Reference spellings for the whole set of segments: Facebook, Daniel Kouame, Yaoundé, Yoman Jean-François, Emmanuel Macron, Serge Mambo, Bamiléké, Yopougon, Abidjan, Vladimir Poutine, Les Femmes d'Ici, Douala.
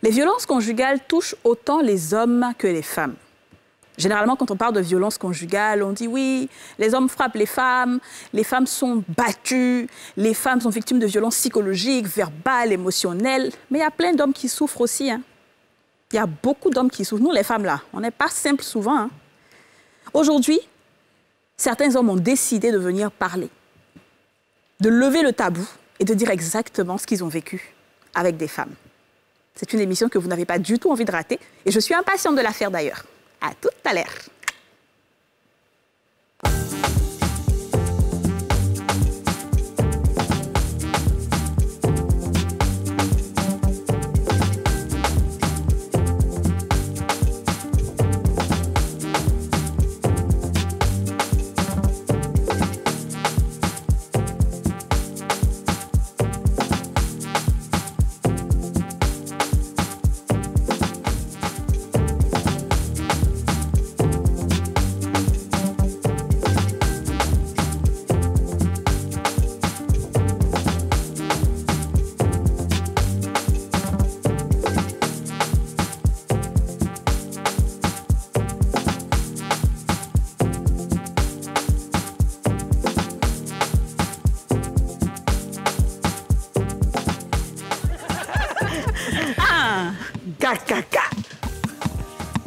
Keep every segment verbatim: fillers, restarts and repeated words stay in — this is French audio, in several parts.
Les violences conjugales touchent autant les hommes que les femmes. Généralement, quand on parle de violence conjugale, on dit oui, les hommes frappent les femmes, les femmes sont battues, les femmes sont victimes de violences psychologiques, verbales, émotionnelles. Mais il y a plein d'hommes qui souffrent aussi. Hein. Il y a beaucoup d'hommes qui souffrent. Nous, les femmes, là, on n'est pas simples souvent. Hein. Aujourd'hui, certains hommes ont décidé de venir parler, de lever le tabou et de dire exactement ce qu'ils ont vécu avec des femmes. C'est une émission que vous n'avez pas du tout envie de rater et je suis impatiente de la faire d'ailleurs. À tout à l'heure.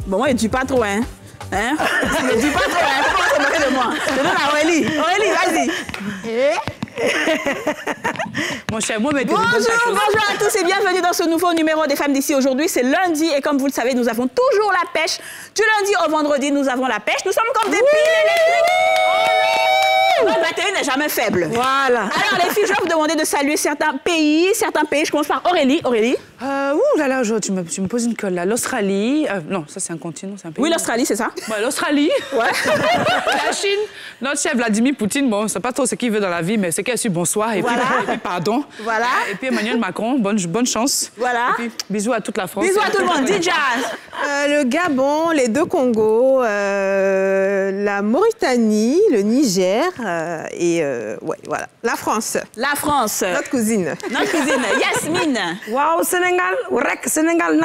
Bon, moi, je ne dis pas trop, hein. Hein? Je ne dis pas trop, hein. Faut pas se moquer de moi. Je donne à Aurélie. Aurélie, vas-y. Mon cher, moi, mettez-vous bonjour, bonjour à tous et bienvenue dans ce nouveau numéro des Femmes d'ici. Aujourd'hui, c'est lundi et comme vous le savez, nous avons toujours la pêche. Du lundi au vendredi, nous avons la pêche. Nous sommes comme des piles électriques. Notre batterie n'est jamais faible. Voilà. Alors, les filles, je vais vous demander de saluer certains pays. Certains pays, je commence par Aurélie. Aurélie. Euh, ouh là là, je, tu, me, tu me poses une colle là. L'Australie, euh, non, ça c'est un continent, c'est un pays. Oui, l'Australie, c'est ça. Ouais, l'Australie, ouais. La Chine, notre chef Vladimir Poutine, bon, c'est pas trop ce qu'il veut dans la vie, mais c'est qu'elle suit bonsoir et, voilà. Puis, et puis pardon. Voilà. Et puis Emmanuel Macron, bonne, bonne chance. Voilà. Et puis bisous à toute la France. Bisous à tout le monde, D J. euh, Le Gabon, les deux Congos, euh, la Mauritanie, le Niger euh, et euh, ouais, voilà. La France. La France. Notre cousine. Notre cousine, Yasmine. Waouh, Sénégal. Sénégal,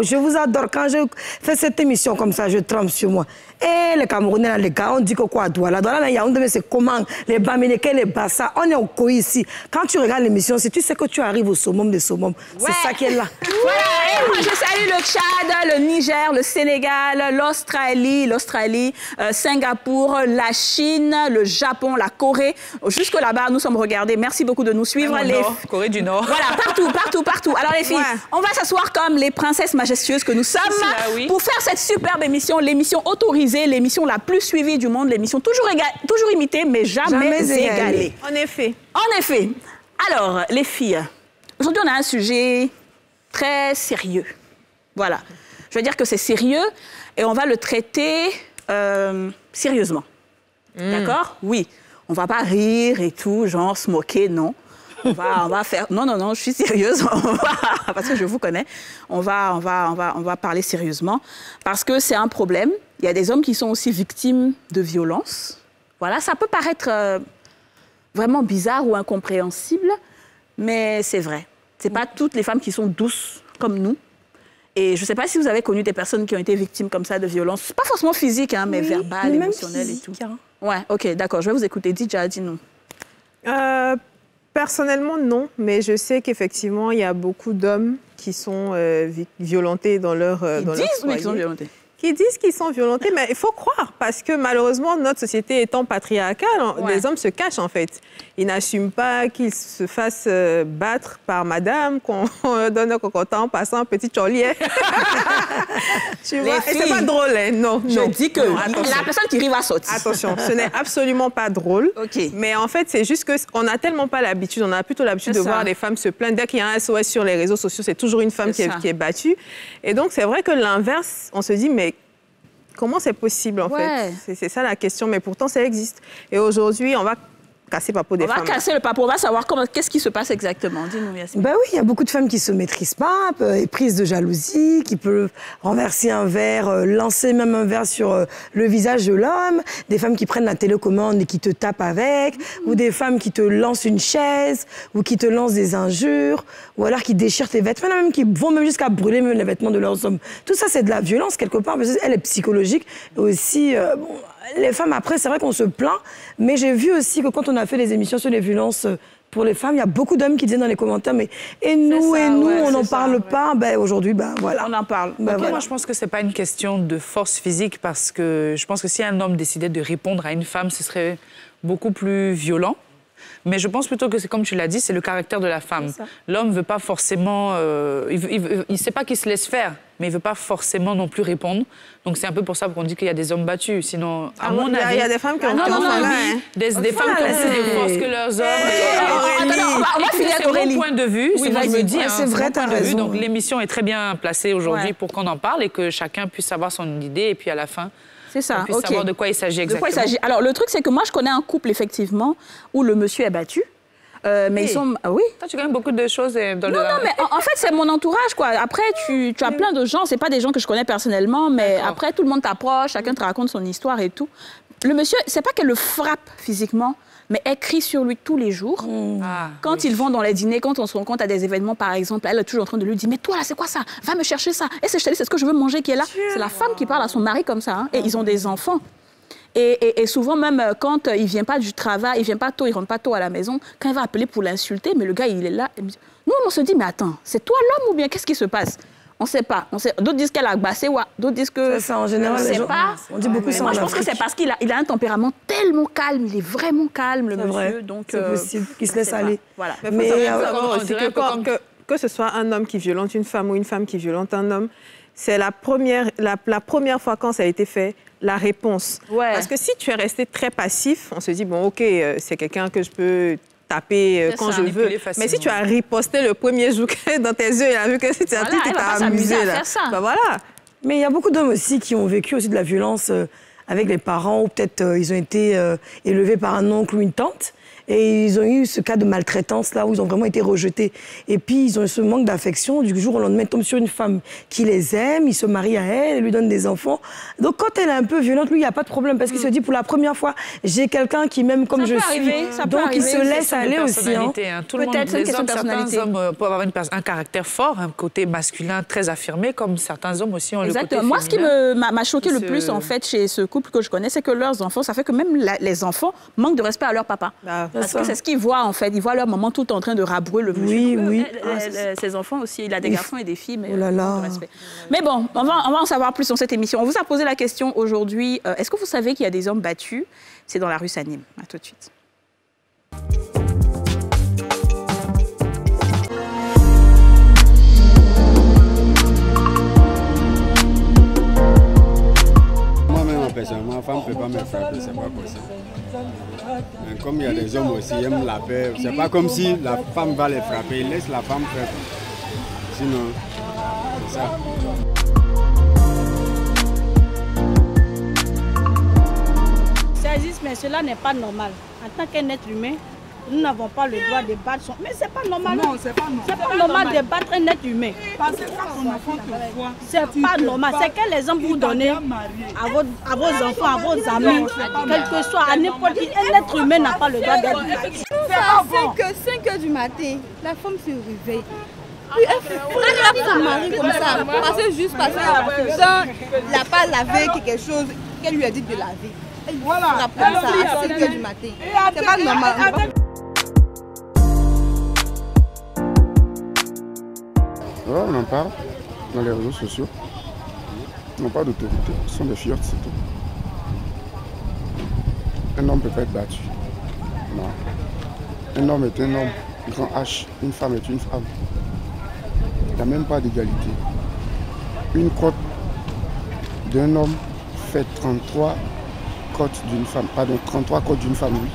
je vous adore. Quand je fais cette émission comme ça, je trempe sur moi. Et les Camerounais, là, les gars, on dit que quoi, Douala, Douala, Yaoundé, c'est comment, les Bamilékés, les Bassa, on est au Koi ici. Quand tu regardes l'émission, si tu sais que tu arrives au summum des summums, ouais. C'est ça qui est là. Voilà, et moi, je salue le Tchad, le Niger, le Sénégal, l'Australie, l'Australie, euh, Singapour, la Chine, le Japon, la Corée. Jusque là-bas, nous sommes regardés. Merci beaucoup de nous suivre. Les... Nord, Corée du Nord. Voilà, partout, partout, partout. Alors, les filles, ouais. On va s'asseoir comme les princesses majestueuses que nous sommes là, oui. Pour faire cette superbe émission, l'émission autorisée. L'émission la plus suivie du monde, l'émission toujours, toujours imitée, mais jamais, jamais égalée. En effet. En effet. Alors, les filles, aujourd'hui, on a un sujet très sérieux. Voilà. Je veux dire que c'est sérieux et on va le traiter euh, sérieusement. Mmh. D'accord? Oui. On va pas rire et tout, genre se moquer, non. On va, on va faire... Non, non, non, je suis sérieuse. On va... Parce que je vous connais. On va, on va, on va, on va parler sérieusement parce que c'est un problème. Il y a des hommes qui sont aussi victimes de violences. Voilà, ça peut paraître euh, vraiment bizarre ou incompréhensible, mais c'est vrai. Ce n'est pas toutes les femmes qui sont douces comme nous. Et je ne sais pas si vous avez connu des personnes qui ont été victimes comme ça de violences, pas forcément physiques, hein, mais oui, verbales, mais émotionnelles physique, et tout. Hein. Ouais, ok, d'accord, je vais vous écouter. Didja, dis-nous. Euh, personnellement, non, mais je sais qu'effectivement, il y a beaucoup d'hommes qui sont euh, violentés dans leur euh, Ils dans disent leur foyer. Mais qui sont violentés. Qui disent qu'ils sont violentés, mais il faut croire, parce que malheureusement, notre société étant patriarcale, ouais. Les hommes se cachent en fait. Ils n'assument pas qu'ils se fassent euh, battre par madame, qu'on euh, donne un cocotin en passant un petit cholier. Tu vois, filles, et c'est pas drôle, hein, non. Je non, dis que non, la personne qui arrive à sortir. Attention, ce n'est absolument pas drôle, okay. Mais en fait, c'est juste qu'on n'a tellement pas l'habitude, on a plutôt l'habitude de ça. Voir les femmes se plaindre. Dès qu'il y a un S O S sur les réseaux sociaux, c'est toujours une femme est qui, est, qui est battue. Et donc, c'est vrai que l'inverse, on se dit, mais comment c'est possible, en ouais. fait? C'est ça la question, mais pourtant, ça existe. Et aujourd'hui, on va casser le papo des on femmes. On va casser le papo, on va savoir qu'est-ce qui se passe exactement. Dis-nous, Yasmine. Ben oui, il y a beaucoup de femmes qui ne se maîtrisent pas, prises de jalousie, qui peuvent renverser un verre, euh, lancer même un verre sur euh, le visage de l'homme, des femmes qui prennent la télécommande et qui te tapent avec, mmh. ou des femmes qui te lancent une chaise, ou qui te lancent des injures, ou alors qui déchirent tes vêtements, même qui vont même jusqu'à brûler même les vêtements de leurs hommes. Tout ça, c'est de la violence quelque part, parce qu'elle est psychologique et aussi... Euh, bon, les femmes, après, c'est vrai qu'on se plaint, mais j'ai vu aussi que quand on a fait des émissions sur les violences pour les femmes, il y a beaucoup d'hommes qui disaient dans les commentaires, mais et nous, ça, et nous, ouais, on n'en parle ouais. pas. Ben, aujourd'hui, ben, voilà. On en parle. Ben, okay, voilà. Moi, je pense que ce n'est pas une question de force physique, parce que je pense que si un homme décidait de répondre à une femme, ce serait beaucoup plus violent. Mais je pense plutôt que, c'est comme tu l'as dit, c'est le caractère de la femme. L'homme ne veut pas forcément... Euh, il ne sait pas qu'il se laisse faire, mais il ne veut pas forcément non plus répondre. Donc c'est un peu pour ça qu'on dit qu'il y a des hommes battus. Sinon, à ah, mon avis... Il y a des femmes qui ont des forces que leurs hommes... On va finir avec Aurélie. C'est mon point de vue, oui, c'est je me dis. C'est vrai, tu as raison. Donc l'émission est très bien placée aujourd'hui pour qu'on en parle et que chacun puisse avoir son idée. Et puis à la fin... C'est ça, on puisse okay. savoir de quoi il s'agit exactement. De quoi il s'agit. Alors, le truc, c'est que moi, je connais un couple, effectivement, où le monsieur est battu. Euh, mais oui. ils sont... Ah, oui. Toi, tu gagnes beaucoup de choses dans non, le... Non, non, mais en, en fait, c'est mon entourage, quoi. Après, tu, tu as plein de gens. Ce n'est pas des gens que je connais personnellement, mais après, tout le monde t'approche, chacun te raconte son histoire et tout. Le monsieur, c'est pas qu'elle le frappe physiquement, mais elle crie sur lui tous les jours. Mmh. Ah, quand oui. ils vont dans les dîners, quand on se rencontre à des événements, par exemple, elle est toujours en train de lui dire « Mais toi, là, c'est quoi ça? Va me chercher ça. Et c'est ce que je veux manger qui est là. » C'est la femme qui parle à son mari comme ça. Hein. Et ils ont des enfants. Et, et, et souvent, même quand il ne vient pas du travail, il ne vient pas tôt, il ne rentre pas tôt à la maison, quand il va appeler pour l'insulter, mais le gars, il est là. Il me dit, nous, on se dit « Mais attends, c'est toi l'homme ou bien qu'est-ce qui se passe ?» On ne sait pas. Sait... D'autres disent qu'elle a agbassé, d'autres disent que... Ça, en général, on ne sait gens... pas. On dit beaucoup ça. Moi, je pense que c'est parce qu'il a, il a un tempérament tellement calme. Il est vraiment calme, le monsieur. Vrai. Donc, c'est euh... possible qu'il se laisse aller. Voilà. Mais, Mais faut savoir, savoir aussi que, comme... que, que ce soit un homme qui violente une femme ou une femme qui violente un homme, c'est la première, la, la première fois quand ça a été fait, la réponse. Ouais. Parce que si tu es resté très passif, on se dit, bon, OK, euh, c'est quelqu'un que je peux... taper quand je veux. Mais si tu as riposté le premier jour dans tes yeux, il a vu que c'était un truc qui t'a amusé. Là. Ben voilà. Mais il y a beaucoup d'hommes aussi qui ont vécu aussi de la violence euh, avec les parents ou peut-être euh, ils ont été euh, élevés par un oncle ou une tante. Et ils ont eu ce cas de maltraitance là où ils ont vraiment été rejetés. Et puis ils ont ce manque d'affection. Du jour au lendemain, ils tombent sur une femme qui les aime, ils se marient à elle, ils lui donnent des enfants. Donc quand elle est un peu violente, lui, il n'y a pas de problème parce qu'il mmh. se dit pour la première fois, j'ai quelqu'un qui m'aime comme ça je peut suis. Arriver, ça donc peut il arriver, se laisse aller aussi. Hein. Hein. Tout le monde, les hommes, certains personnalité. hommes euh, peuvent avoir une un caractère fort, un côté masculin très affirmé, comme certains hommes aussi ont Exactement. le côté Exactement. Moi, ce qui m'a choqué le plus en fait chez ce couple que je connais, c'est que leurs enfants, ça fait que même la, les enfants manquent de respect à leur papa. Ah. Parce que c'est ce qu'ils voient en fait. Ils voient leur maman tout en train de rabrouer le monsieur. Oui, oui. Ah, ses enfants aussi. Il a des garçons et des filles. Mais, oh là là. mais bon, on va, on va en savoir plus dans cette émission. On vous a posé la question aujourd'hui. Est-ce euh, que vous savez qu'il y a des hommes battus? C'est dans la rue Saint-Nîmes. À tout de suite. Moi-même, personnellement, femme ne peut pas me frapper. C'est pas possible. Mais comme il y a des hommes aussi, ils aiment la paix. C'est pas comme si la femme va les frapper. Ils laissent la femme faire. Sinon, c'est ça. Ça existe, mais cela n'est pas normal. En tant qu'un être humain, nous n'avons pas le droit de battre son... Mais c'est pas normal. Non, c'est pas normal. C'est pas normal de battre un être humain. Parce que ton enfant te voit. C'est pas normal. C'est que les hommes vous donnez à vos, à vos enfants, à vos amis, quel que soit, à n'importe qui. Un être humain n'a pas le droit d'être battu. À cinq heures du matin, la femme se réveille. Elle frappe son mari comme ça. Parce que juste parce qu'il n'a pas lavé quelque chose qu'elle lui a dit de laver. Elle frappe comme ça à cinq heures du matin. C'est pas normal. Ouais, on en parle dans les réseaux sociaux. Ils n'ont pas d'autorité. Ils sont des fiottes, c'est tout. Un homme ne peut pas être battu. Non. Un homme est un homme. Grand H. Une femme est une femme. Il n'y a même pas d'égalité. Une crotte d'un homme fait trente-trois crottes d'une femme. Pardon, trente-trois crottes d'une femme, oui.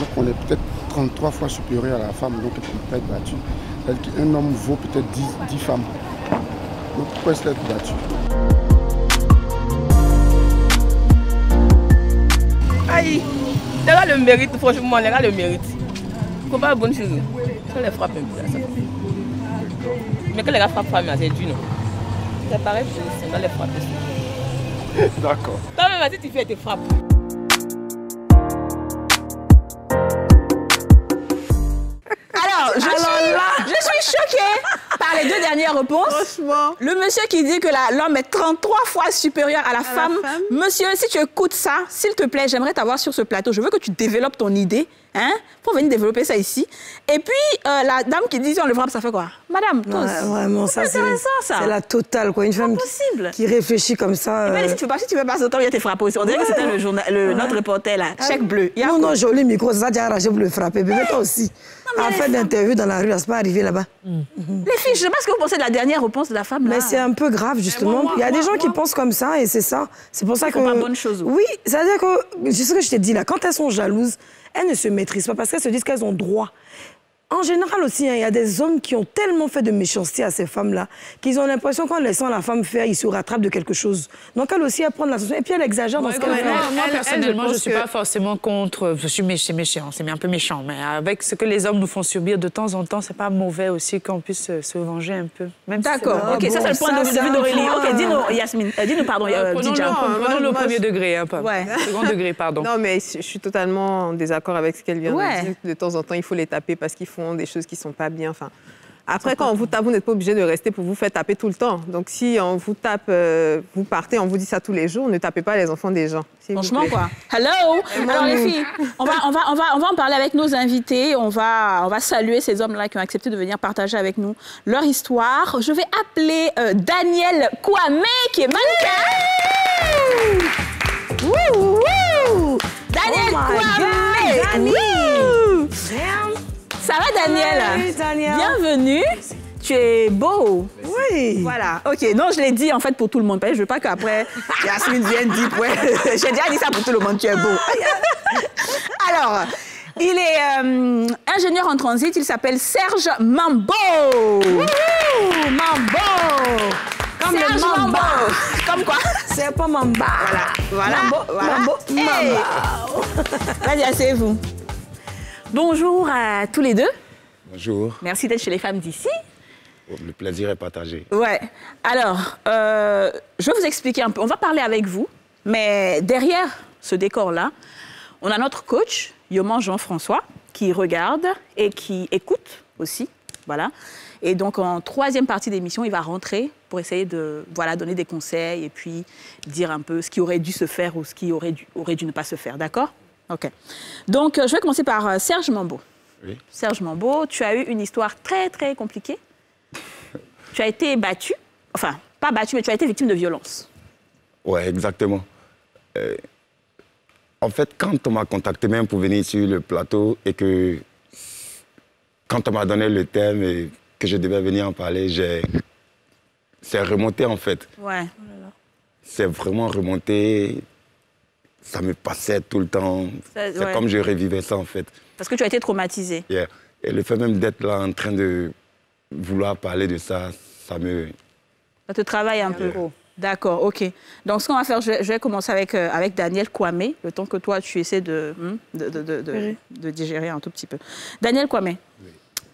Donc on est peut-être trente-trois fois supérieur à la femme, donc elle ne peut pas être battue. Un homme vaut peut-être dix, dix femmes. Donc pourquoi est-ce qu'elle est battue? Aïe! Les gars le mérite, franchement, les gars le mérite. Combat bonne chose. Ça les frappe un peu là, ça. Mais quand les gars frappent pas, c'est dur, non? C'est pareil, ça les frappe. D'accord. Toi-même, vas-y, tu fais tes frappes. Alors, je, Alors suis, là... je suis choquée par les deux dernières réponses. Franchement. Le monsieur qui dit que l'homme est trente-trois fois supérieur à la, à femme. la femme. Monsieur, si tu écoutes ça, s'il te plaît, j'aimerais t'avoir sur ce plateau. Je veux que tu développes ton idée. Hein, pour venir développer ça ici. Et puis, euh, la dame qui dit si on le frappe, ça fait quoi? Madame, tous. Ouais, vraiment, ça, c'est la totale, quoi. Une femme qui, qui réfléchit comme ça. Euh... Et bien, si tu veux pas, si tu veux passer autant, il y a tes frappes aussi. On dirait ouais, que c'était le journal, le, ouais. notre reporter, là. Ah, chèque bleu. Non, non, joli micro, ça, déjà arraché pour le frapper. Mais toi aussi. Non, mais en fait d'interview dans la rue, c'est pas arrivé là-bas. Mmh. Mmh. Les filles, je sais pas ce que vous pensez de la dernière réponse de la femme, là. Mais c'est un peu grave, justement. Moi, moi, il y a moi, des gens moi. qui pensent comme ça, et c'est ça. C'est pour ça que. C'est pas bonne chose. Oui, c'est-à-dire que, c'est ce que je t'ai dit, là, quand elles sont jalouses, elles ne se maîtrisent pas parce qu'elles se disent qu'elles ont droit. En général aussi, il y a des hommes qui ont tellement fait de méchanceté à ces femmes-là qu'ils ont l'impression qu'en laissant la femme faire, ils se rattrapent de quelque chose. Donc elle aussi, elle prend la solution et puis elle exagère dans ce qu'elle fait. Moi, personnellement, je ne suis pas forcément contre... Je suis méchant, c'est un peu méchant, mais avec ce que les hommes nous font subir de temps en temps, c'est pas mauvais aussi qu'on puisse se venger un peu. D'accord, ok, ça c'est le point de vue d'Aurélie. Ok, dis-nous, Yasmine, dis-nous, pardon, Didja. Prenons le premier degré, pas le second degré, pardon. Non, mais je suis totalement en désaccord avec ce qu'elle vient de dire. De temps en temps, il faut les taper parce qu'ils font des choses qui ne sont pas bien. Enfin, après, quand on vous tape, vous n'êtes pas obligé de rester pour vous faire taper tout le temps. Donc, si on vous tape, euh, vous partez, on vous dit ça tous les jours, ne tapez pas les enfants des gens. Franchement, quoi. Hello! Alors, les filles, on va, on, va, on, va, on va en parler avec nos invités. On va, on va saluer ces hommes-là qui ont accepté de venir partager avec nous leur histoire. Je vais appeler euh, Daniel Kouame, qui est mannequin. Yeah! Wouh, wouh! Daniel oh Kouame! Ça va, Daniel? Oui, Daniel. Bienvenue. Tu es beau. Oui. Voilà. OK. Non, je l'ai dit, en fait, pour tout le monde. Je ne veux pas qu'après, Yasmine vienne dire... Ouais. J'ai déjà dit ça pour tout le monde. Tu es beau. Alors, il est euh, ingénieur en transit. Il s'appelle Serge Mambo. Wouhou, Mambo. Comme Serge le Mambo. Comme quoi? C'est pas Mamba. Voilà. Voilà. Mambo. Voilà. Hey. Mambo. Vas-y, asseyez-vous. Bonjour à tous les deux. Bonjour. Merci d'être chez les femmes d'ici. Le plaisir est partagé. Ouais. Alors, euh, je vais vous expliquer un peu. On va parler avec vous, mais derrière ce décor-là, on a notre coach, Yoman Jean-François, qui regarde et qui écoute aussi. Voilà. Et donc, en troisième partie d'émission, il va rentrer pour essayer de voilà, donner des conseils et puis dire un peu ce qui aurait dû se faire ou ce qui aurait dû, aurait dû ne pas se faire. D'accord ? OK. Donc, euh, je vais commencer par euh, Serge Mambo. Oui. Serge Mambo, tu as eu une histoire très, très compliquée. Tu as été battu, enfin, pas battu, mais tu as été victime de violence. Oui, exactement. Euh, en fait, quand on m'a contacté même pour venir sur le plateau et que... Quand on m'a donné le thème et que je devais venir en parler, j'ai... C'est remonté, en fait. Ouais. C'est vraiment remonté... Ça me passait tout le temps. C'est ouais. comme je revivais ça, en fait. Parce que tu as été traumatisée. Yeah. Et le fait même d'être là en train de vouloir parler de ça, ça me... Ça te travaille un yeah. peu. D'accord, OK. Donc, ce qu'on va faire, je vais, je vais commencer avec, euh, avec Daniel Kouame, le temps que toi, tu essaies de, de, de, de, de, oui. de digérer un tout petit peu. Daniel Kouame, oui.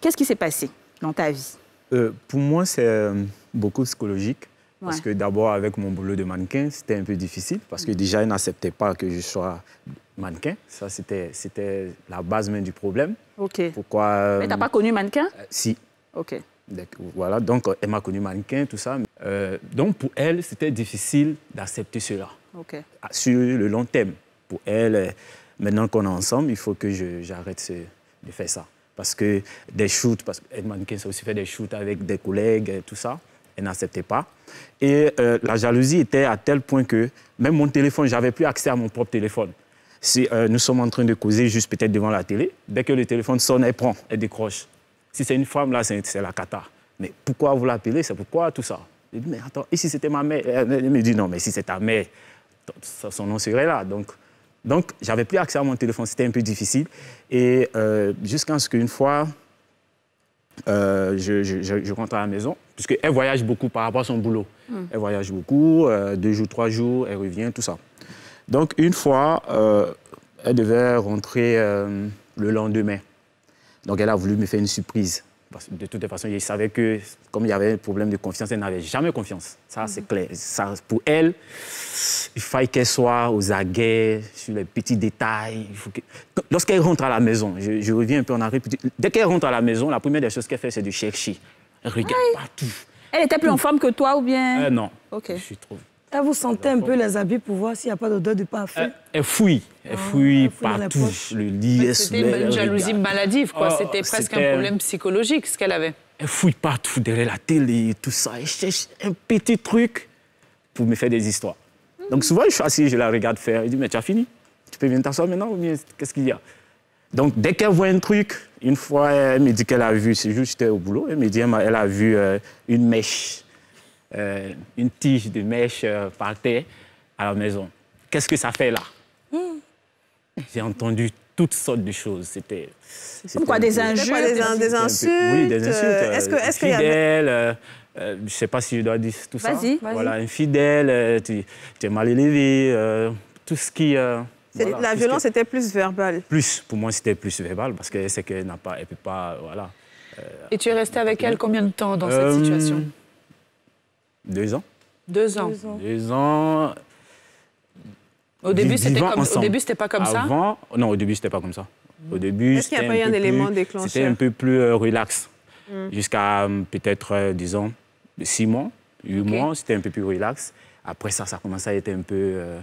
qu'est-ce qui s'est passé dans ta vie? euh, Pour moi, c'est beaucoup psychologique. Parce ouais. que d'abord, avec mon boulot de mannequin, c'était un peu difficile. Parce que déjà, ils n'acceptaient pas que je sois mannequin. Ça, c'était la base même du problème. OK. Pourquoi... Euh... Mais tu n'as pas connu mannequin? euh, Si. OK. Donc, voilà, donc elle m'a connu mannequin, tout ça. Euh, donc, pour elle, c'était difficile d'accepter cela. OK. Sur le long terme. Pour elle, maintenant qu'on est ensemble, il faut que j'arrête de faire ça. Parce que des shoots, parce qu'être mannequin, ça aussi fait des shoots avec des collègues, tout ça. Elle n'acceptait pas. Et euh, la jalousie était à tel point que même mon téléphone, je n'avais plus accès à mon propre téléphone. Si euh, nous sommes en train de causer juste peut-être devant la télé, dès que le téléphone sonne, elle prend, elle décroche. Si c'est une femme, là, c'est la cata. Mais pourquoi vous l'appelez? C'est pourquoi tout ça? Je dis, mais attends, et si c'était ma mère? Elle me dit, non, mais si c'est ta mère, son nom serait là. Donc, donc je n'avais plus accès à mon téléphone, c'était un peu difficile. Et euh, jusqu'à ce qu'une fois... Euh, je, je, je, je rentre à la maison, puisqu'elle voyage beaucoup par rapport à son boulot. Mmh. Elle voyage beaucoup, euh, deux jours, trois jours, elle revient, tout ça. Donc, une fois, euh, Elle devait rentrer euh, le lendemain. Donc elle a voulu me faire une surprise. Parce que de toute façon, je savais que comme il y avait un problème de confiance, elle n'avait jamais confiance. Ça, mm-hmm. c'est clair. Ça, pour elle, il fallait qu'elle soit aux aguets, sur les petits détails. Que... Lorsqu'elle rentre à la maison, je, je reviens un peu en arrière. Dès qu'elle rentre à la maison, la première des choses qu'elle fait, c'est de chercher. Elle regarde oui. partout. Elle était plus en forme que toi ou bien euh, non. Ok. Je trouve. Elle vous sentait un peu les habits pour voir s'il n'y a pas d'odeur de parfum? Elle, elle fouille, elle fouille ah, partout, elle le lit, c'était une jalousie maladive, quoi. Oh, c'était presque un problème psychologique, ce qu'elle avait. Elle fouille partout, derrière la télé, tout ça. Elle cherche un petit truc pour me faire des histoires. Mmh. Donc souvent, je suis assis, je la regarde faire. Elle dit, mais tu as fini? Tu peux venir t'asseoir maintenant ou bien qu'est-ce qu'il y a? Donc dès qu'elle voit un truc, une fois, elle me dit qu'elle a vu, c'est juste au boulot, elle me dit qu'elle a vu euh, une mèche. Euh, une tige de mèche euh, par terre à la maison. Qu'est-ce que ça fait là? Mmh. J'ai entendu toutes sortes de choses. C'était... Comme quoi, des injures, des, des insultes? Peu... Oui, des insultes. Euh, est-ce que, est-ce qu'il y avait... euh, euh, je ne sais pas si je dois dire tout ça. Vas-y, vas-y. Voilà, infidèle, euh, tu, tu es mal élevé, euh, tout ce qui... Euh, voilà, la violence que... était plus verbale? Plus, pour moi, c'était plus verbal parce qu'elle sait qu'elle n'a pas... Elle peut pas, voilà. Euh, Et tu es resté avec elle combien de temps dans euh... cette situation? Deux ans. Deux ans. Deux ans. Au début, c'était comme... au début, c'était pas comme ça. Avant, non, au début, c'était pas comme ça. Au début, est-ce qu'il n'y a pas eu un élément déclencheur? C'était un peu plus euh, relax. Mm. Jusqu'à euh, peut-être, euh, disons, six mois, huit okay. mois, c'était un peu plus relax. Après ça, ça commençait à être un peu. Euh,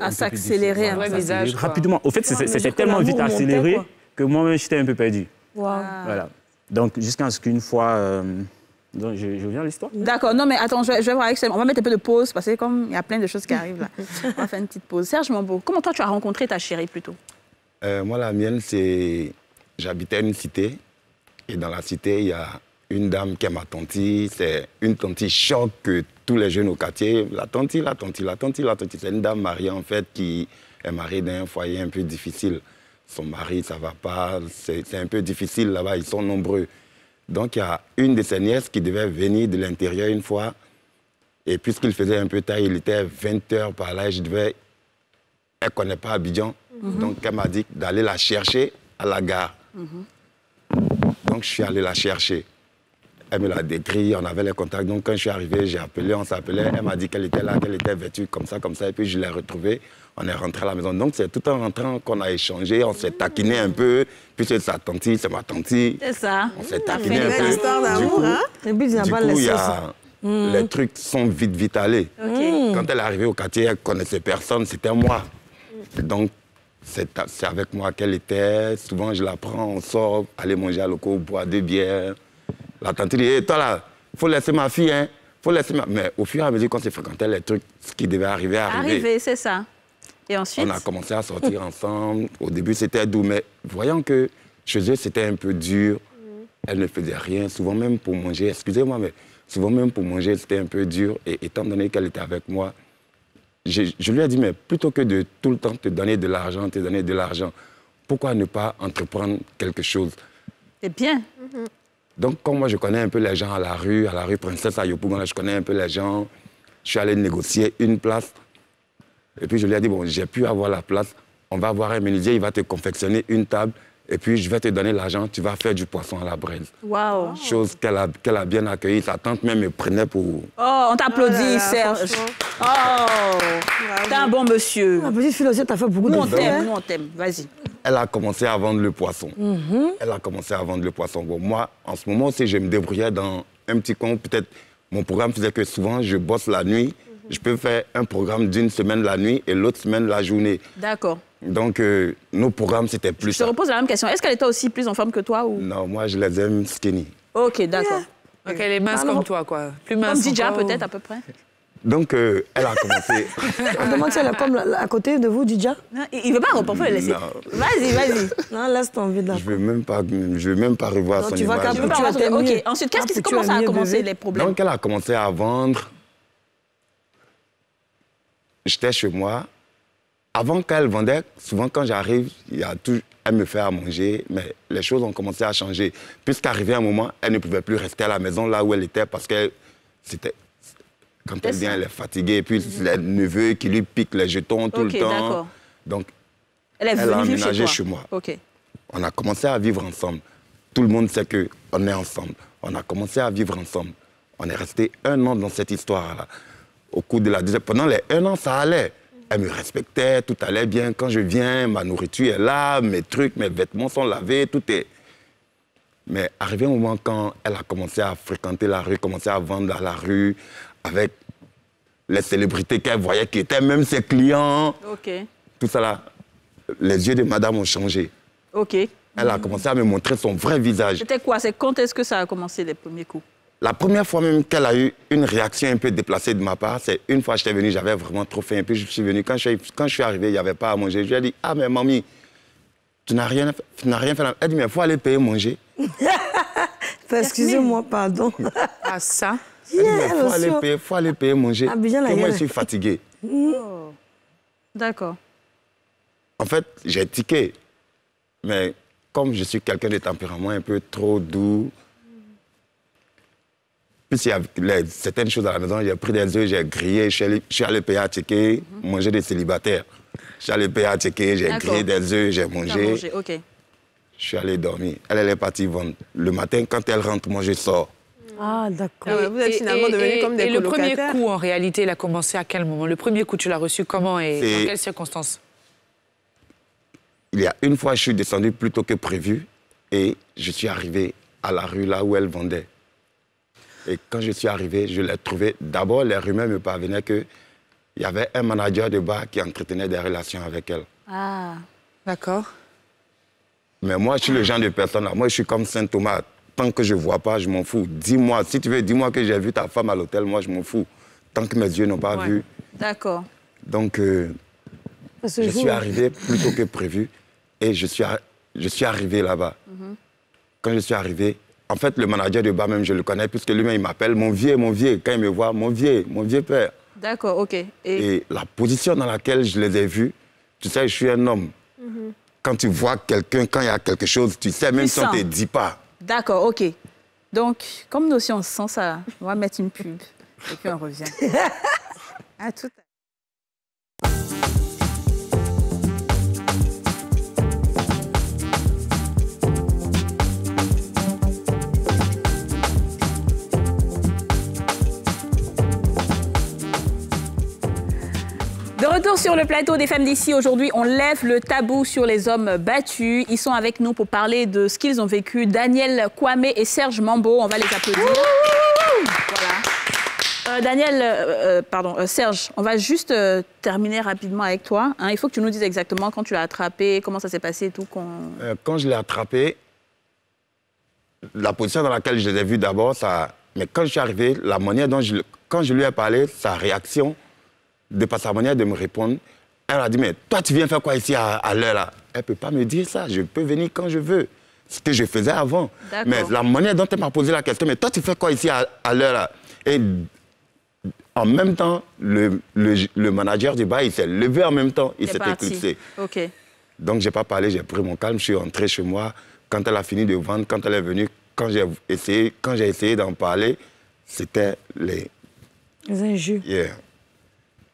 à s'accélérer, un vrai visage. Rapidement. Au fait, c'était tellement vite accéléré montait, que moi-même, j'étais un peu perdu. Wow. Ah. Voilà. Donc, jusqu'à ce qu'une fois. Euh, Donc, je reviens à l'histoire. D'accord. Non, mais attends, je vais, je vais voir avec... On va mettre un peu de pause, parce que comme il y a plein de choses qui arrivent, là, on va faire une petite pause. Serge Mambo, comment toi, tu as rencontré ta chérie, plutôt? euh, Moi, la mienne, c'est... J'habitais une cité, et dans la cité, il y a une dame qui est ma tantie. C'est une tantie choc que tous les jeunes au quartier... La tantie, la tantie, la tantie, la tantie. C'est une dame mariée, en fait, qui est mariée dans un foyer un peu difficile. Son mari, ça va pas. C'est un peu difficile, là-bas. Ils sont nombreux. Donc, il y a une de ses nièces qui devait venir de l'intérieur une fois. Et puisqu'il faisait un peu tard, il était vingt heures par là, je devais... Elle ne connaît pas Abidjan. Mm-hmm. Donc, elle m'a dit d'aller la chercher à la gare. Mm-hmm. Donc, je suis allé la chercher. Elle me l'a décrit, on avait les contacts. Donc, quand je suis arrivé, j'ai appelé, on s'appelait. Elle m'a dit qu'elle était là, qu'elle était vêtue comme ça, comme ça. Et puis, je l'ai retrouvée. On est rentré à la maison. Donc, c'est tout en rentrant qu'on a échangé. On s'est taquiné un peu. Puis, c'est sa tantie, c'est ma tantie. C'est ça. On s'est taquiné un peu. C'est l'histoire d'amour, hein? Du coup, il y a... Mmh. Les trucs sont vite, vite allés. Okay. Quand elle est arrivée au quartier, elle ne connaissait personne. C'était moi. Mmh. Donc, c'est avec moi qu'elle était. Souvent, je la prends, on sort, aller manger à l'eau, boire des bières. La tante dit, hey, toi là, il faut laisser ma fille, hein, faut laisser ma... Mais au fur et à mesure qu'on s'est fréquenté, les trucs, ce qui devait arriver, arriver. Arriver, c'est ça. Et ensuite? On a commencé à sortir ensemble. Au début, c'était doux, mais voyant que chez eux, c'était un peu dur, elle ne faisait rien, souvent même pour manger, excusez-moi, mais souvent même pour manger, c'était un peu dur. Et étant donné qu'elle était avec moi, je, je lui ai dit, mais plutôt que de tout le temps te donner de l'argent, te donner de l'argent, pourquoi ne pas entreprendre quelque chose? C'est bien. Mm-hmm. Donc, comme moi, je connais un peu les gens à la rue, à la rue Princesse, à Yopougon, je connais un peu les gens. Je suis allé négocier une place. Et puis, je lui ai dit, bon, j'ai pu avoir la place. On va voir un menuisier, il va te confectionner une table. Et puis, je vais te donner l'argent, tu vas faire du poisson à la braise. Wow. Chose qu'elle a, qu'elle a bien accueillie. Sa tante même me prenait pour... Oh, on t'applaudit, oh Serge. Oh, t'es un bon monsieur. La petite philosophe, t'as fait beaucoup de choses. Nous, on t'aime, nous, on t'aime. Vas-y. Elle a commencé à vendre le poisson. Mm-hmm. Elle a commencé à vendre le poisson. Bon, moi, en ce moment aussi, je me débrouillais dans un petit coin. Peut-être, mon programme faisait que souvent, je bosse la nuit. Mm-hmm. Je peux faire un programme d'une semaine la nuit et l'autre semaine la journée. D'accord. Donc, euh, nos programmes, c'était plus... Je te repose la même question. Est-ce qu'elle était aussi plus en forme que toi ou... Non, moi, je les aime skinny. OK, d'accord. Yeah. OK, elle est mince comme toi, quoi. Plus mince comme Didja, peut-être, à peu près. Donc, euh, elle a commencé. On demande si elle est comme à côté de vous, Didja. Non, il ne veut pas reprendre, il laisser. Vas-y, vas-y. Non, laisse ton vide là. Je ne veux même pas, je veux même pas revoir non, son tu image. Vois tu veux pas revoir. Ok. Ensuite, qu'est-ce qui commence à commencer les problèmes? Donc, elle a commencé à vendre. J'étais chez moi. Avant qu'elle vendait, souvent quand j'arrive, il y a tout. Elle me fait à manger, mais les choses ont commencé à changer. Puisqu'arrivé un moment, elle ne pouvait plus rester à la maison là où elle était parce que c'était. Quand elle vient, elle est fatiguée. Et puis, les neveux qui lui piquent les jetons tout le temps. Donc, Elle est venue emménagé chez, chez moi. Okay. On a commencé à vivre ensemble. Tout le monde sait qu'on est ensemble. On a commencé à vivre ensemble. On est resté un an dans cette histoire-là. Au cours de la deuxième... Pendant les un an, ça allait. Elle me respectait, tout allait bien. Quand je viens, ma nourriture est là, mes trucs, mes vêtements sont lavés, tout est... Mais arrivé un moment quand elle a commencé à fréquenter la rue, commencé à vendre dans la rue, avec les célébrités qu'elle voyait, qui étaient même ses clients. Okay. Tout ça là, les yeux de madame ont changé. Ok. Elle a commencé à me montrer son vrai visage. C'était quoi? C'est quand est-ce que ça a commencé, les premiers coups? La première fois même qu'elle a eu une réaction un peu déplacée de ma part, c'est une fois que j'étais venu, j'avais vraiment trop faim. Puis je suis venu, quand je suis, quand je suis arrivé, il n'y avait pas à manger. Je lui ai dit, ah mais mamie, tu n'as rien, tu n'as rien fait. Elle dit, mais il faut aller payer manger. Excusez-moi, pardon. Ah ça? Elle dit, mais faut aller payer, faut aller payer manger. Ah, bien, là, moi, je suis fatigué. Oh. D'accord. En fait, j'ai tiqué. Mais comme je suis quelqu'un de tempérament un peu trop doux, puis il y avait certaines choses à la maison, j'ai pris des œufs, j'ai grillé, je suis allé, je suis allé payer à checker, mm-hmm. manger des célibataires. Je suis allé payer à checker, j'ai grillé des œufs, j'ai mangé. mangé. Okay. Je suis allé dormir. Elle, elle est partie vendre. Le matin, quand elle rentre, moi, je sors. Ah, d'accord. Vous êtes finalement devenus comme des et colocataires. Et le premier coup, en réalité, il a commencé à quel moment? Le premier coup, tu l'as reçu comment et dans quelles circonstances? Il y a une fois, je suis descendu plus tôt que prévu et je suis arrivé à la rue là où elle vendait. Et quand je suis arrivé, je l'ai trouvé. D'abord, les rumeurs me parvenaient qu'il y avait un manager de bar qui entretenait des relations avec elle. Ah, d'accord. Mais moi, je suis le genre de personne là. Moi, je suis comme Saint Thomas. Tant que je ne vois pas, je m'en fous. Dis-moi, si tu veux, dis-moi que j'ai vu ta femme à l'hôtel, moi, je m'en fous. Tant que mes yeux n'ont pas ouais. vu. D'accord. Donc, euh, je jour. suis arrivé plus tôt que prévu et je suis, je suis arrivé là-bas. Mm-hmm. Quand je suis arrivé, en fait, le manager de bar, même, je le connais, puisque lui-même, il m'appelle mon vieux, mon vieux. Quand il me voit, mon vieux, mon vieux père. D'accord, OK. Et... et la position dans laquelle je les ai vus, tu sais, je suis un homme. Mm-hmm. Quand tu vois quelqu'un, quand il y a quelque chose, tu sais, même tu si sens. on ne te dit pas. D'accord, OK. Donc, comme nous aussi, on sent ça, on va mettre une pub et puis on revient. À tout à Retour sur le plateau des Femmes d'ici. Aujourd'hui, on lève le tabou sur les hommes battus. Ils sont avec nous pour parler de ce qu'ils ont vécu. Daniel Kouame et Serge Mambo, on va les applaudir. Voilà. Euh, Daniel, euh, pardon, euh, Serge, on va juste euh, terminer rapidement avec toi. Hein, il faut que tu nous dises exactement quand tu l'as attrapé, comment ça s'est passé et tout. Quand, euh, quand je l'ai attrapé, la position dans laquelle je l'ai vu d'abord, ça... mais quand je suis arrivé, la manière dont je... quand je lui ai parlé, sa réaction... de par sa manière de me répondre, elle a dit, mais toi, tu viens faire quoi ici à, à l'heure là? Elle ne peut pas me dire ça, je peux venir quand je veux. Ce que je faisais avant. Mais la manière dont elle m'a posé la question, mais toi, tu fais quoi ici à, à l'heure là? Et en même temps, le, le, le manager du bar, il s'est levé en même temps, il s'est éclipsé. Okay. Donc, je n'ai pas parlé, j'ai pris mon calme, je suis rentré chez moi. Quand elle a fini de vendre, quand elle est venue, quand j'ai essayé, quand j'ai essayé d'en parler, c'était les... les injures. Yeah.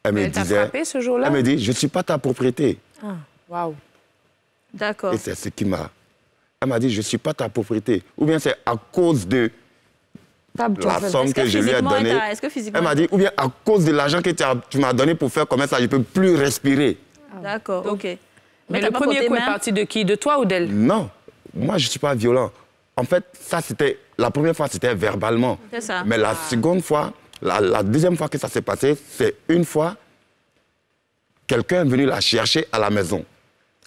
Elle me disait, frappé ce jour-là? Elle me dit, je ne suis pas ta propriété. Ah, waouh. D'accord. Et c'est ce qui m'a... Elle m'a dit, je ne suis pas ta propriété. Ou bien c'est à cause de la fait. somme que, que je lui ai donnée. Est-ce que physiquement... Elle m'a dit, ou bien à cause de l'argent que tu m'as donné pour faire comme ça, je ne peux plus respirer. Ah. D'accord, OK. Mais, Mais le premier coup est parti de qui? De toi ou d'elle? Non, moi, je ne suis pas violent. En fait, ça, c'était... La première fois, c'était verbalement. C'est ça. Mais la ah. seconde fois... La, la deuxième fois que ça s'est passé, c'est une fois, quelqu'un est venu la chercher à la maison.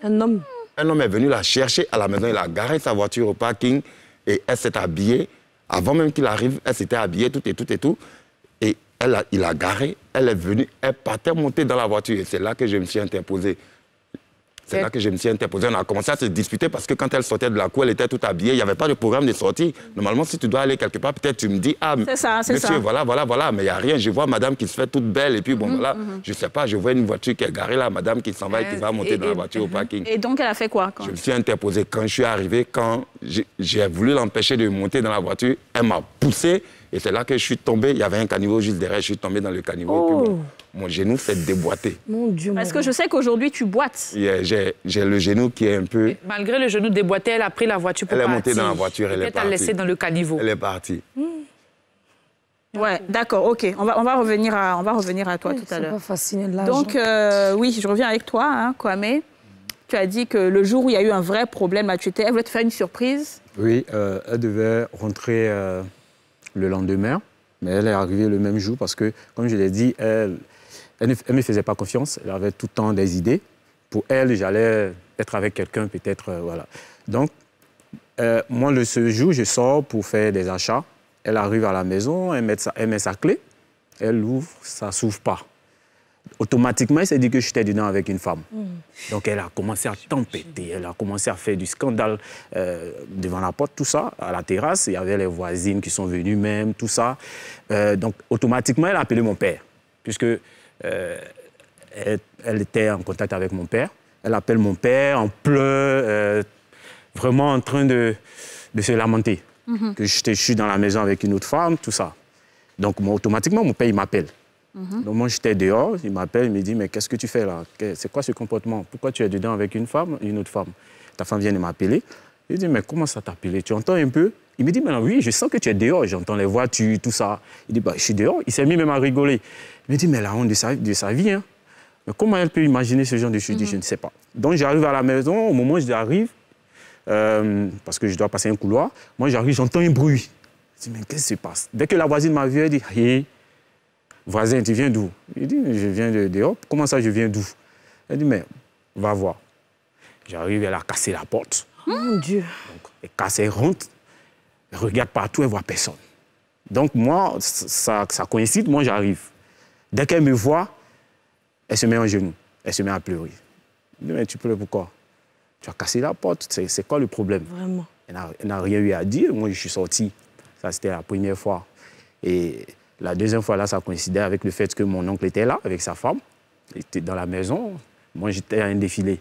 Un homme? Un homme est venu la chercher à la maison. Il a garé sa voiture au parking et elle s'est habillée. Avant même qu'il arrive, elle s'était habillée, tout et tout et tout. Et elle a, il a garé, elle est venue, elle partait monter dans la voiture. Et c'est là que je me suis interposé. C'est là que je me suis interposé. On a commencé à se disputer parce que quand elle sortait de la cour, elle était toute habillée. Il n'y avait pas de programme de sortie. Normalement, si tu dois aller quelque part, peut-être tu me dis, ah, ça, monsieur, ça. voilà, voilà, voilà. Mais il n'y a rien. Je vois madame qui se fait toute belle. Et puis, bon, mm-hmm, là, mm-hmm. je ne sais pas, je vois une voiture qui est garée là, madame qui s'en va et qui va monter et, dans et, la voiture mm-hmm. au parking. Et donc, elle a fait quoi quand? Je me suis interposé. Quand je suis arrivé, quand j'ai voulu l'empêcher de monter dans la voiture, elle m'a poussé Et c'est là que je suis tombé. Il y avait un caniveau juste derrière. Je suis tombé dans le caniveau. Oh. Et puis mon, mon genou s'est déboîté. Mon Dieu. Parce que je sais qu'aujourd'hui, tu boites. Yeah, j'ai le genou qui est un peu... Et malgré le genou déboîté, elle a pris la voiture pour Elle partir. est montée dans la voiture. Elle est partie. Elle laissé dans le caniveau. Elle est partie. Mmh. Ouais, d'accord, ok. On va, on, va revenir à, on va revenir à toi oui, tout à l'heure. Donc, euh, oui, je reviens avec toi, hein, Kouame. Tu as dit que le jour où il y a eu un vrai problème, là, tu étais... Elle voulait te faire une surprise. Oui, euh, elle devait rentrer euh, le lendemain, mais elle est arrivée le même jour parce que, comme je l'ai dit, elle, elle, ne, elle ne faisait pas confiance. Elle avait tout le temps des idées. Pour elle, j'allais être avec quelqu'un, peut-être, euh, voilà. Donc, euh, moi, le, ce jour, je sors pour faire des achats. Elle arrive à la maison, elle met sa, elle met sa clé, elle l'ouvre, ça ne s'ouvre pas. Automatiquement, elle s'est dit que j'étais dedans avec une femme. Mmh. Donc, elle a commencé à tempêter, elle a commencé à faire du scandale euh, devant la porte, tout ça, à la terrasse. Il y avait les voisines qui sont venues même, tout ça. Euh, donc, automatiquement, elle a appelé mon père, puisque euh, elle, elle était en contact avec mon père. Elle appelle mon père en pleurs, euh, vraiment en train de, de se lamenter. Mmh. Que je suis dans la maison avec une autre femme, tout ça. Donc, moi, automatiquement, mon père, il m'appelle. Mmh. Donc, moi, j'étais dehors, il m'appelle, il me dit, mais qu'est-ce que tu fais là? C'est quoi ce comportement? Pourquoi tu es dedans avec une femme, une autre femme? Ta femme vient de m'appeler. Je lui dis, mais comment ça t'appeler? Tu entends un peu? Il me dit, mais non, oui, je sens que tu es dehors, j'entends les voitures, tout ça. Il dit, bah, je suis dehors. Il s'est mis même à rigoler. Il me dit, mais la honte de sa, de sa vie, hein. Mais comment elle peut imaginer ce genre de choses? Mmh. Je ne sais pas. Donc, j'arrive à la maison, au moment où j'arrive, Euh, parce que je dois passer un couloir. Moi, j'arrive, j'entends un bruit. Je dis, mais qu'est-ce qui se passe? Dès que la voisine m'a vu, elle dit, hey, voisin, tu viens d'où? Il dit, je viens de dehors. Comment ça, je viens d'où? Elle dit, mais va voir. J'arrive, elle a cassé la porte. Mon Dieu! Donc, elle casse, elle rentre, elle regarde partout, elle ne voit personne. Donc, moi, ça, ça coïncide, moi, j'arrive. Dès qu'elle me voit, elle se met en genoux, elle se met à pleurer. Je dis, mais tu pleures pourquoi? Tu as cassé la porte, c'est quoi le problème? Vraiment. Elle n'a rien eu à dire, moi je suis sorti. Ça c'était la première fois. Et la deuxième fois là, ça coïncidait avec le fait que mon oncle était là, avec sa femme. Il était dans la maison, moi j'étais à un défilé.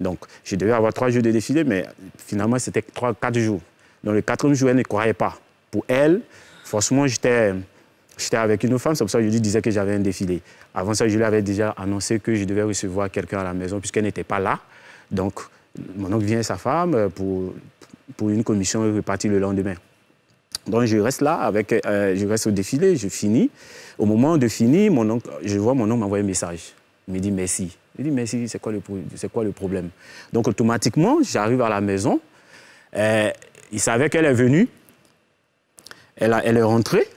Donc je devais avoir trois jours de défilé, mais finalement c'était trois, quatre jours. Donc le quatrième jour, elle ne croyait pas. Pour elle, forcément j'étais avec une femme, c'est pour ça que je lui disais que j'avais un défilé. Avant ça, je lui avais déjà annoncé que je devais recevoir quelqu'un à la maison puisqu'elle n'était pas là. Donc, mon oncle vient sa femme pour, pour une commission et repartit le lendemain. Donc je reste là, avec, euh, je reste au défilé, je finis. Au moment de finir, mon oncle, je vois mon oncle m'envoyer un message. Il me dit merci. Il me dit merci, c'est quoi, quoi le problème? Donc automatiquement, j'arrive à la maison. Euh, il savait qu'elle est venue. Elle, a, elle est rentrée,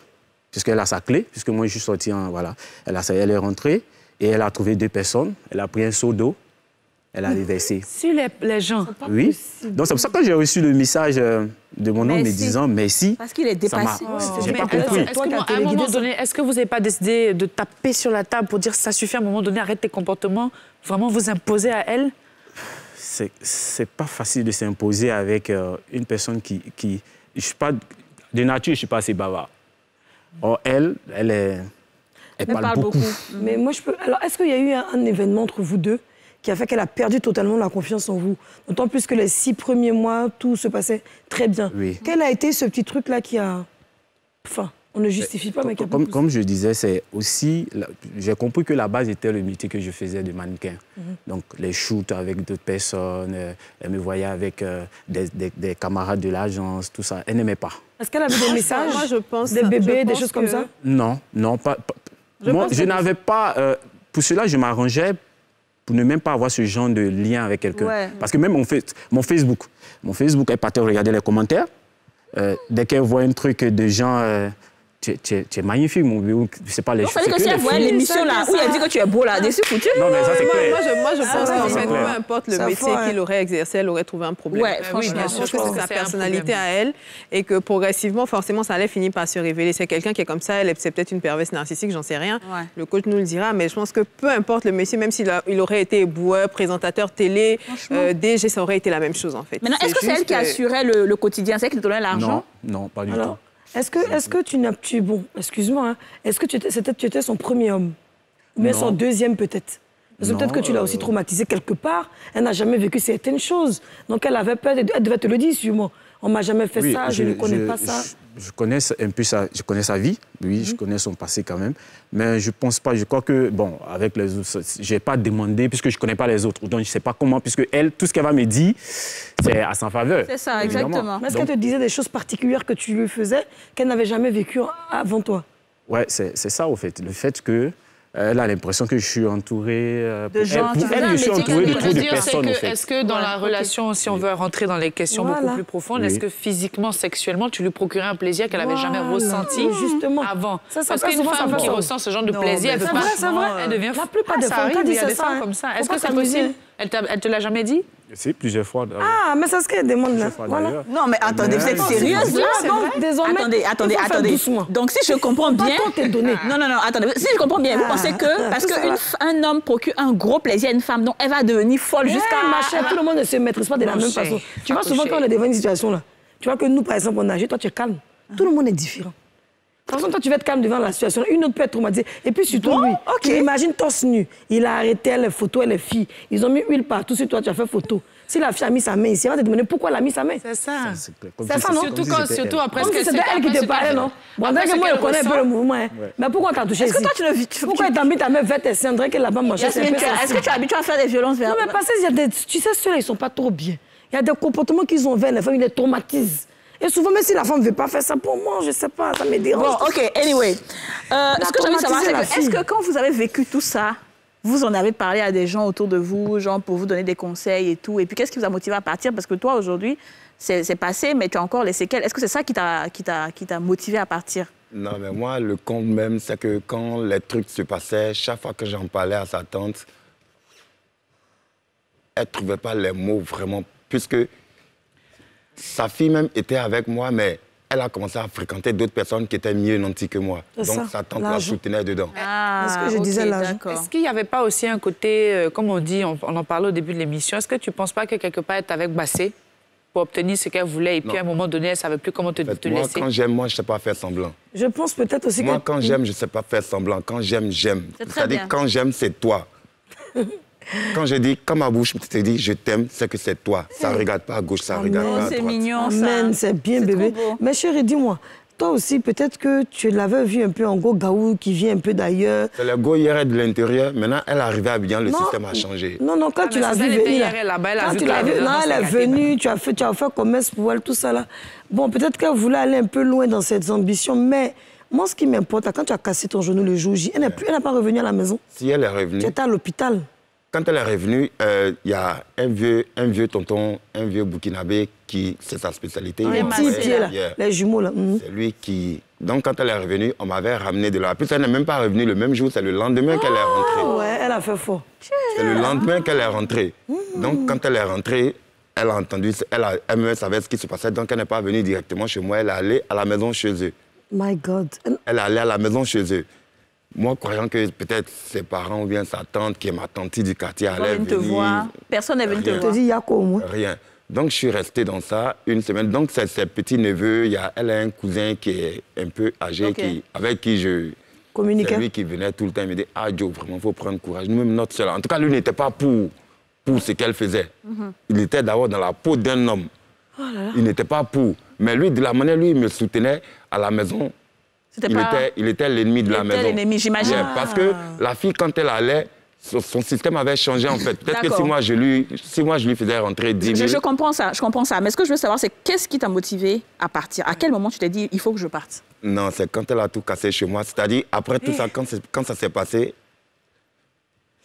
puisqu'elle a sa clé, puisque moi je suis sorti. Hein, voilà. elle, a, elle est rentrée et elle a trouvé deux personnes. Elle a pris un seau d'eau. Elle a versé. Sur les, les gens. Oui. Possible. Donc, c'est pour ça que j'ai reçu le message de mon homme me disant merci. Parce qu'il est dépassé. Oh. J'ai pas compris. Est-ce qu'à un moment donné, est-ce que vous n'avez pas décidé de taper sur la table pour dire ça suffit à un moment donné, arrête tes comportements, vraiment vous imposer à elle? C'est pas facile de s'imposer avec euh, une personne qui. qui je suis pas, de nature, je suis pas assez bavard. Or, elle, elle, est, elle parle, parle beaucoup. beaucoup. Mais moi, je peux. Alors, est-ce qu'il y a eu un, un événement entre vous deux qui a fait qu'elle a perdu totalement la confiance en vous? D'autant plus que les six premiers mois, tout se passait très bien. Oui. Quel a été ce petit truc-là qui a... Enfin, on ne justifie pas, mais qui a... Comme, comme je disais, c'est aussi... J'ai compris que la base était le métier que je faisais de mannequin. Mm-hmm. Donc, les shoots avec d'autres personnes, elle me voyait avec euh, des, des, des camarades de l'agence, tout ça. Elle n'aimait pas. Est-ce qu'elle avait des messages? Moi, je pense... Des bébés, des choses que... comme ça? Non, non, pas... pas... Je moi, je n'avais que... pas... Euh, pour cela, je m'arrangeais pour ne même pas avoir ce genre de lien avec quelqu'un. Ouais. Parce que même mon, fait, mon Facebook, mon Facebook, elle partait regarder les commentaires. Euh, dès qu'elle voit un truc de gens, euh, tu, tu, tu es magnifique, mon bébé, je sais pas les choses. Non, c'est que si elle voit l'émission là, où il a dit que tu es beau là, dessus foutu. Non, mais ça c'est clair. Moi, je, moi, je pense ah, qu'en fait, clair. peu importe le ça métier qu'il aurait exercé, elle aurait trouvé un problème. Ouais, euh, oui, bien sûr, je pense que c'est sa personnalité à elle et que progressivement, forcément, ça allait finir par se révéler. C'est quelqu'un qui est comme ça, elle c'est peut-être une perverse narcissique, j'en sais rien. Ouais. Le coach nous le dira, mais je pense que peu importe le métier, même s'il il aurait été éboueur, présentateur télé, euh, D G, ça aurait été la même chose en fait. Maintenant, est-ce que c'est elle qui assurait le quotidien, c'est elle qui donnait l'argent? Non, non, pas du tout. Est-ce que, est-ce que tu n'as plus... Bon, excuse-moi, hein, est-ce que tu étais, tu étais son premier homme? Ou bien son deuxième peut-être? Parce que peut-être que tu l'as euh... aussi traumatisé quelque part. Elle n'a jamais vécu certaines choses. Donc elle avait peur, de, elle devait te le dire sûrement. On ne m'a jamais fait oui, ça, je ne connais je, pas ça. Je, je connais un peu sa, je connais sa vie, oui, mmh. je connais son passé quand même. Mais je ne pense pas, je crois que, bon, avec les autres, je n'ai pas demandé puisque je ne connais pas les autres. Donc je ne sais pas comment, puisque elle, tout ce qu'elle va me dire, c'est à sa faveur. C'est ça, évidemment. Exactement. Mais est-ce qu'elle te disait des choses particulières que tu lui faisais qu'elle n'avait jamais vécues avant toi? Oui, c'est ça, au fait. Le fait que... Elle a l'impression que je suis entourée... Euh, de gens... Elle, elle, elle, je suis entourée de trop de personnes, en fait. Est-ce que dans la relation, si on veut rentrer dans les questions beaucoup plus profondes, est-ce que physiquement, sexuellement, tu lui procurais un plaisir qu'elle n'avait jamais ressenti avant? Parce qu'une femme qui ressent ce genre de plaisir, elle devient fou. La plupart des femmes, il y a des femmes comme ça. Est-ce que c'est possible? Elle ne te l'a jamais dit? Si, plusieurs fois. Ah, mais c'est ce qu'elle demande là. Voilà. Non, mais attendez, vous êtes sérieuse là? Attendez, attendez, attendez. Donc, si je comprends bien. Non, non, non, attendez. Si je comprends bien, vous pensez que parce qu'un homme procure un gros plaisir à une femme, donc elle va devenir folle jusqu'à. Ma chère, tout le monde ne se maîtrise pas de la même façon. Tu vois, souvent, quand on est devant une situation là, tu vois que nous, par exemple, on agit, toi, tu es calme. Tout le monde est différent. De toute façon, toi, tu vas être calme devant la situation. Une autre peut être traumatisée. Et puis, surtout, bon, lui, okay. Imagine torse nu. Il a arrêté les photos et les filles. Ils ont mis huile partout sur toi, tu as fait photo. Si la fille a mis sa main ici, on va te demander pourquoi elle a mis sa main. C'est ça. C'est ça, ça, non? Surtout, quand, surtout après ce que c'était elle qui te parlait, non? Bon, d'ailleurs, moi, je connais un peu le mouvement. Hein. Ouais. Mais pourquoi on t'a touché ici? Est-ce que toi, tu ne... Pourquoi elle t'a mis ta main vers tes seins? On dirait qu'elle n'a pas mangé. Est-ce que tu es habitué à faire des violences vers... Non, mais parce que tu sais, ceux-là, ils ne sont pas trop bien. Il y a des comportements qu'ils ont vers les femmes, ils les traumatisent. Et souvent, même si la femme ne veut pas faire ça pour moi, je ne sais pas, ça me dérange. Bon, OK, anyway. Euh, ce que j'ai envie de savoir, c'est que est-ce que quand vous avez vécu tout ça, vous en avez parlé à des gens autour de vous, genre pour vous donner des conseils et tout, et puis qu'est-ce qui vous a motivé à partir? Parce que toi, aujourd'hui, c'est passé, mais tu as encore les séquelles. Est-ce que c'est ça qui t'a motivé à partir? Non, mais moi, le compte même, c'est que quand les trucs se passaient, chaque fois que j'en parlais à sa tante, elle ne trouvait pas les mots vraiment, puisque... Sa fille même était avec moi, mais elle a commencé à fréquenter d'autres personnes qui étaient mieux nantis que moi. Donc ça. Sa tante la soutenait dedans. Ah, est-ce que je okay, disais l'argent? Est-ce qu'il n'y avait pas aussi un côté, euh, comme on dit, on, on en parlait au début de l'émission, est-ce que tu ne penses pas que quelque part, elle était avec Bassé pour obtenir ce qu'elle voulait et non. Puis à un moment donné, elle ne savait plus comment te, en fait, te moi, laisser? Moi, quand j'aime, moi, je ne sais pas faire semblant. Je pense peut-être aussi moi, que... Moi, quand j'aime, je ne sais pas faire semblant. Quand j'aime, j'aime. C'est-à-dire, quand j'aime, c'est toi. Quand je dis, quand ma bouche te dit je t'aime, c'est que c'est toi. Ça ne regarde pas à gauche, ça ne regarde pas à droite. C'est mignon, ça. C'est bien, bébé. Mais chérie, dis-moi, toi aussi, peut-être que tu l'avais vu un peu en go gaou qui vient un peu d'ailleurs. C'est le go hier de l'intérieur. Maintenant, elle est arrivée à bien, le non, système a changé. Non, non, quand ah, tu l'as vu venir. Là, là, quand tu l'as vu, non, elle est venue, tu as fait, tu as fait commerce pour elle, tout ça là. Bon, peut-être qu'elle voulait aller un peu loin dans cette ambition, mais. Moi, ce qui m'importe, quand tu as cassé ton genou le jour J, elle n'est pas revenue à la maison. Si elle est revenue. Tu étais à l'hôpital. Quand elle est revenue, il euh, y a un vieux, un vieux tonton, un vieux burkinabé qui, c'est sa spécialité. Ah, les petits pieds, là, les jumeaux, là. Mmh. C'est lui qui... Donc, quand elle est revenue, on m'avait ramené de là. Puis, elle n'est même pas revenue le même jour, c'est le lendemain oh, qu'elle est rentrée. Ouais, elle a fait faux. C'est le lendemain qu'elle est rentrée. Mmh. Donc, quand elle est rentrée, elle a entendu, elle, a, elle savait ce qui se passait, donc elle n'est pas venue directement chez moi, elle est allée à la maison chez eux. My God. Elle est allée à la maison chez eux. Moi, croyant que peut-être ses parents ou bien sa tante, qui est ma tante du quartier, allaient venir... Te voir. Personne n'est venu te voir. Je te dis, il y a quoi au moins? Rien. Donc, je suis resté dans ça une semaine. Donc, c'est ses petits-neveux. Elle a un cousin qui est un peu âgé, okay. qui, avec qui je... Communiquais. C'est lui qui venait tout le temps et me dit, ah, Joe, vraiment, il faut prendre courage. Nous-mêmes, notre seul. En tout cas, lui n'était pas pour, pour ce qu'elle faisait. Mm-hmm. Il était d'abord dans la peau d'un homme. Oh là là. Il n'était pas pour. Mais lui, de la manière, lui, il me soutenait à la maison. Il, pas... était, il était l'ennemi de il la était maison. L'ennemi, j'imagine. Yeah, ah. Parce que la fille, quand elle allait, son, son système avait changé, en fait. Peut-être que si moi, je lui, si moi, je lui faisais rentrer dix mille... Je, je comprends ça, je comprends ça. Mais ce que je veux savoir, c'est qu'est-ce qui t'a motivé à partir? À quel moment tu t'es dit, il faut que je parte? Non, c'est quand elle a tout cassé chez moi. C'est-à-dire, après tout eh. ça, quand, quand ça s'est passé,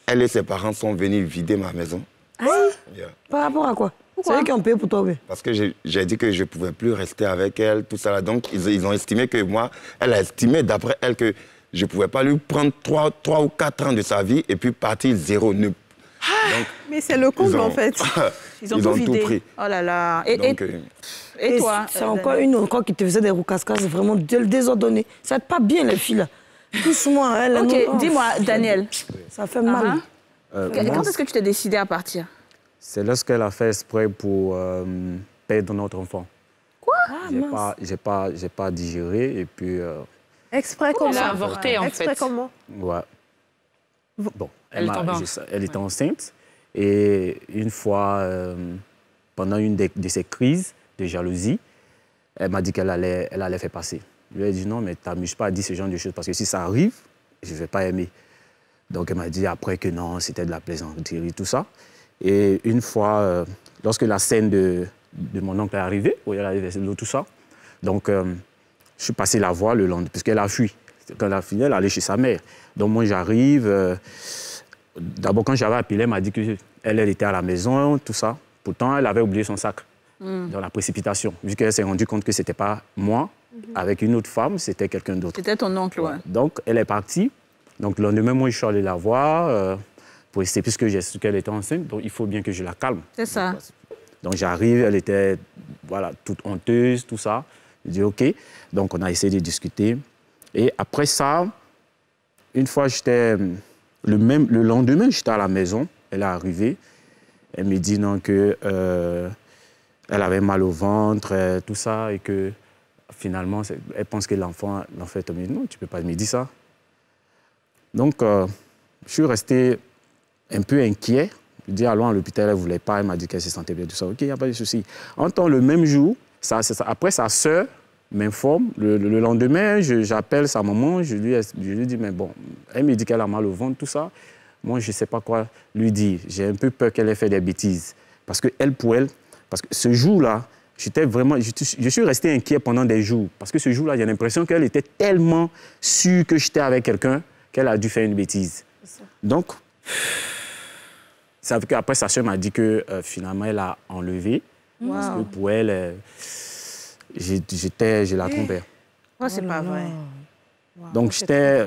elle et ses parents sont venus vider ma maison. Ah oui? Yeah. Par rapport à quoi? C'est eux qui ont payé pour toi, oui. Parce que j'ai dit que je ne pouvais plus rester avec elle, tout ça. Donc, ils, ils ont estimé que moi, elle a estimé d'après elle que je ne pouvais pas lui prendre trois ou quatre ans de sa vie et puis partir zéro. Donc, mais c'est le comble, en fait. Ils ont, ils ont tout, tout pris. Oh là là. Et, donc, et, euh... et toi? C'est euh, encore une encore qui te faisait des roucascasses vraiment désordonnées. Ça ne va pas bien, les filles. Touche-moi, elle. OK, oh, dis-moi, Daniel. Ça fait mal. Uh-huh. euh, Quand moi... est-ce que tu t'es décidé à partir? C'est lorsqu'elle a fait exprès pour euh, perdre notre enfant. Quoi? Ah, j'ai pas, j'ai pas, j'ai pas digéré et puis. Euh... Exprès comment? Elle a avorté en fait. Exprès comment? Ouais. Bon, elle, elle, est je, elle était ouais. enceinte et une fois, euh, pendant une de, de ses crises, de jalousie. Elle m'a dit qu'elle allait, elle allait faire passer. Je lui ai dit non, mais t'amuses pas à dire ce genre de choses parce que si ça arrive, je ne vais pas aimer. Donc elle m'a dit après que non, c'était de la plaisanterie, tout ça. Et une fois, euh, lorsque la scène de, de mon oncle est arrivée, où elle avait de l'eau, tout ça, donc euh, je suis passé la voir le lendemain, puisqu'elle a fui. Quand elle a fini, elle allait chez sa mère. Donc moi j'arrive, euh, d'abord quand j'avais appelé, elle m'a dit qu'elle elle était à la maison, tout ça. Pourtant, elle avait oublié son sac. Dans la précipitation, vu qu'elle s'est rendue compte que ce n'était pas moi, mm-hmm. avec une autre femme, c'était quelqu'un d'autre. C'était ton oncle, ouais. ouais. Donc, elle est partie. Donc, le lendemain, moi, je suis allé la voir, euh, pour essayer, puisque j'ai su qu'elle était enceinte, donc il faut bien que je la calme. C'est ça. Donc, j'arrive, elle était, voilà, toute honteuse, tout ça. Je dis, OK. Donc, on a essayé de discuter. Et après ça, une fois, j'étais... Le, même, le lendemain, j'étais à la maison, elle est arrivée. Elle me dit, non, que... Euh, elle avait mal au ventre, euh, tout ça, et que finalement, elle pense que l'enfant, l'enfant est tombé. Non, tu ne peux pas me dire ça. Donc, euh, je suis resté un peu inquiet. Je dis, allons à l'hôpital, elle ne voulait pas, elle m'a dit qu'elle se sentait bien, tout ça. OK, il n'y a pas de souci. En temps, le même jour, ça, ça, après, sa sœur m'informe. Le, le lendemain, j'appelle sa maman, je lui, je lui dis, mais bon, elle me dit qu'elle a mal au ventre, tout ça. Moi, je ne sais pas quoi lui dire. J'ai un peu peur qu'elle ait fait des bêtises. Parce qu'elle, pour elle, parce que ce jour-là, j'étais vraiment, je, je suis resté inquiet pendant des jours. Parce que ce jour-là, j'ai l'impression qu'elle était tellement sûre que j'étais avec quelqu'un qu'elle a dû faire une bêtise. Ça. Donc, ça veut dire qu'après, sa soeur m'a dit que euh, finalement, elle a enlevé. Wow. Parce que pour elle, euh, j'étais, je la trompais. Oh, c'est oh pas vrai. Wow. Donc, j'étais...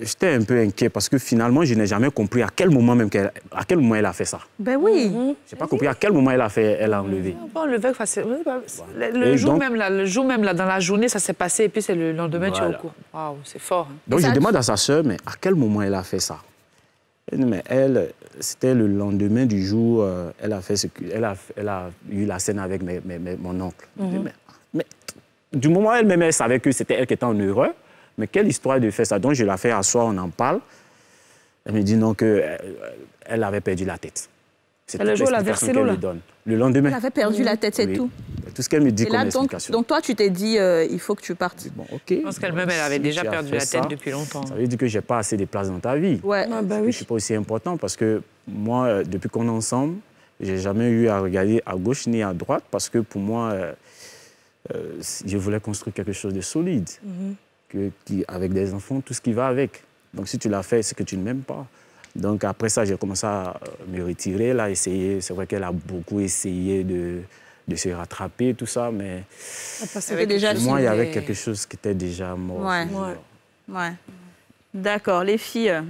J'étais un peu inquiet parce que finalement, je n'ai jamais compris à quel moment même qu'elle, à quel moment elle a fait ça. Ben oui. Mm-hmm. J'ai pas compris à quel moment elle a fait, elle a enlevé. Pas enlevé, le jour même là, le jour même là, dans la journée, ça s'est passé et puis c'est le lendemain voilà. Tu es au courant. Waouh, c'est fort. Hein. Donc ça, je demande à sa sœur, mais à quel moment elle a fait ça? Mais elle, c'était le lendemain du jour, euh, elle a fait ce que, elle a, elle a eu la scène avec mes, mes, mes, mon oncle. Mm-hmm. dis, mais, mais du moment elle-même, elle savait que c'était elle qui était en erreur. Mais quelle histoire de faire ça? Donc, je la fais asseoir, on en parle. Elle me dit non qu'elle avait perdu la tête. C'est le jour la versée l'eau, là. Le lendemain. Elle avait perdu la tête, c'est oui. tout. Tout ce qu'elle me dit comme explication. Donc, toi, tu t'es dit, euh, il faut que tu partes. Bon, OK. Je pense qu'elle-même, elle avait déjà perdu la tête depuis longtemps. Ça veut dire que je n'ai pas assez de place dans ta vie. Ouais. Ah, bah oui. Je ne suis pas aussi important parce que moi, depuis qu'on est ensemble, je n'ai jamais eu à regarder à gauche ni à droite parce que pour moi, euh, euh, je voulais construire quelque chose de solide. Mm-hmm. Qui, avec des enfants, tout ce qui va avec. Donc, si tu l'as fait, c'est que tu ne m'aimes pas. Donc, après ça, j'ai commencé à me retirer, là, essayer. C'est vrai qu'elle a beaucoup essayé de, de se rattraper, tout ça, mais... Parce que déjà moi, il y avait quelque chose qui était déjà mort. Ouais. ouais. ouais. D'accord, les filles...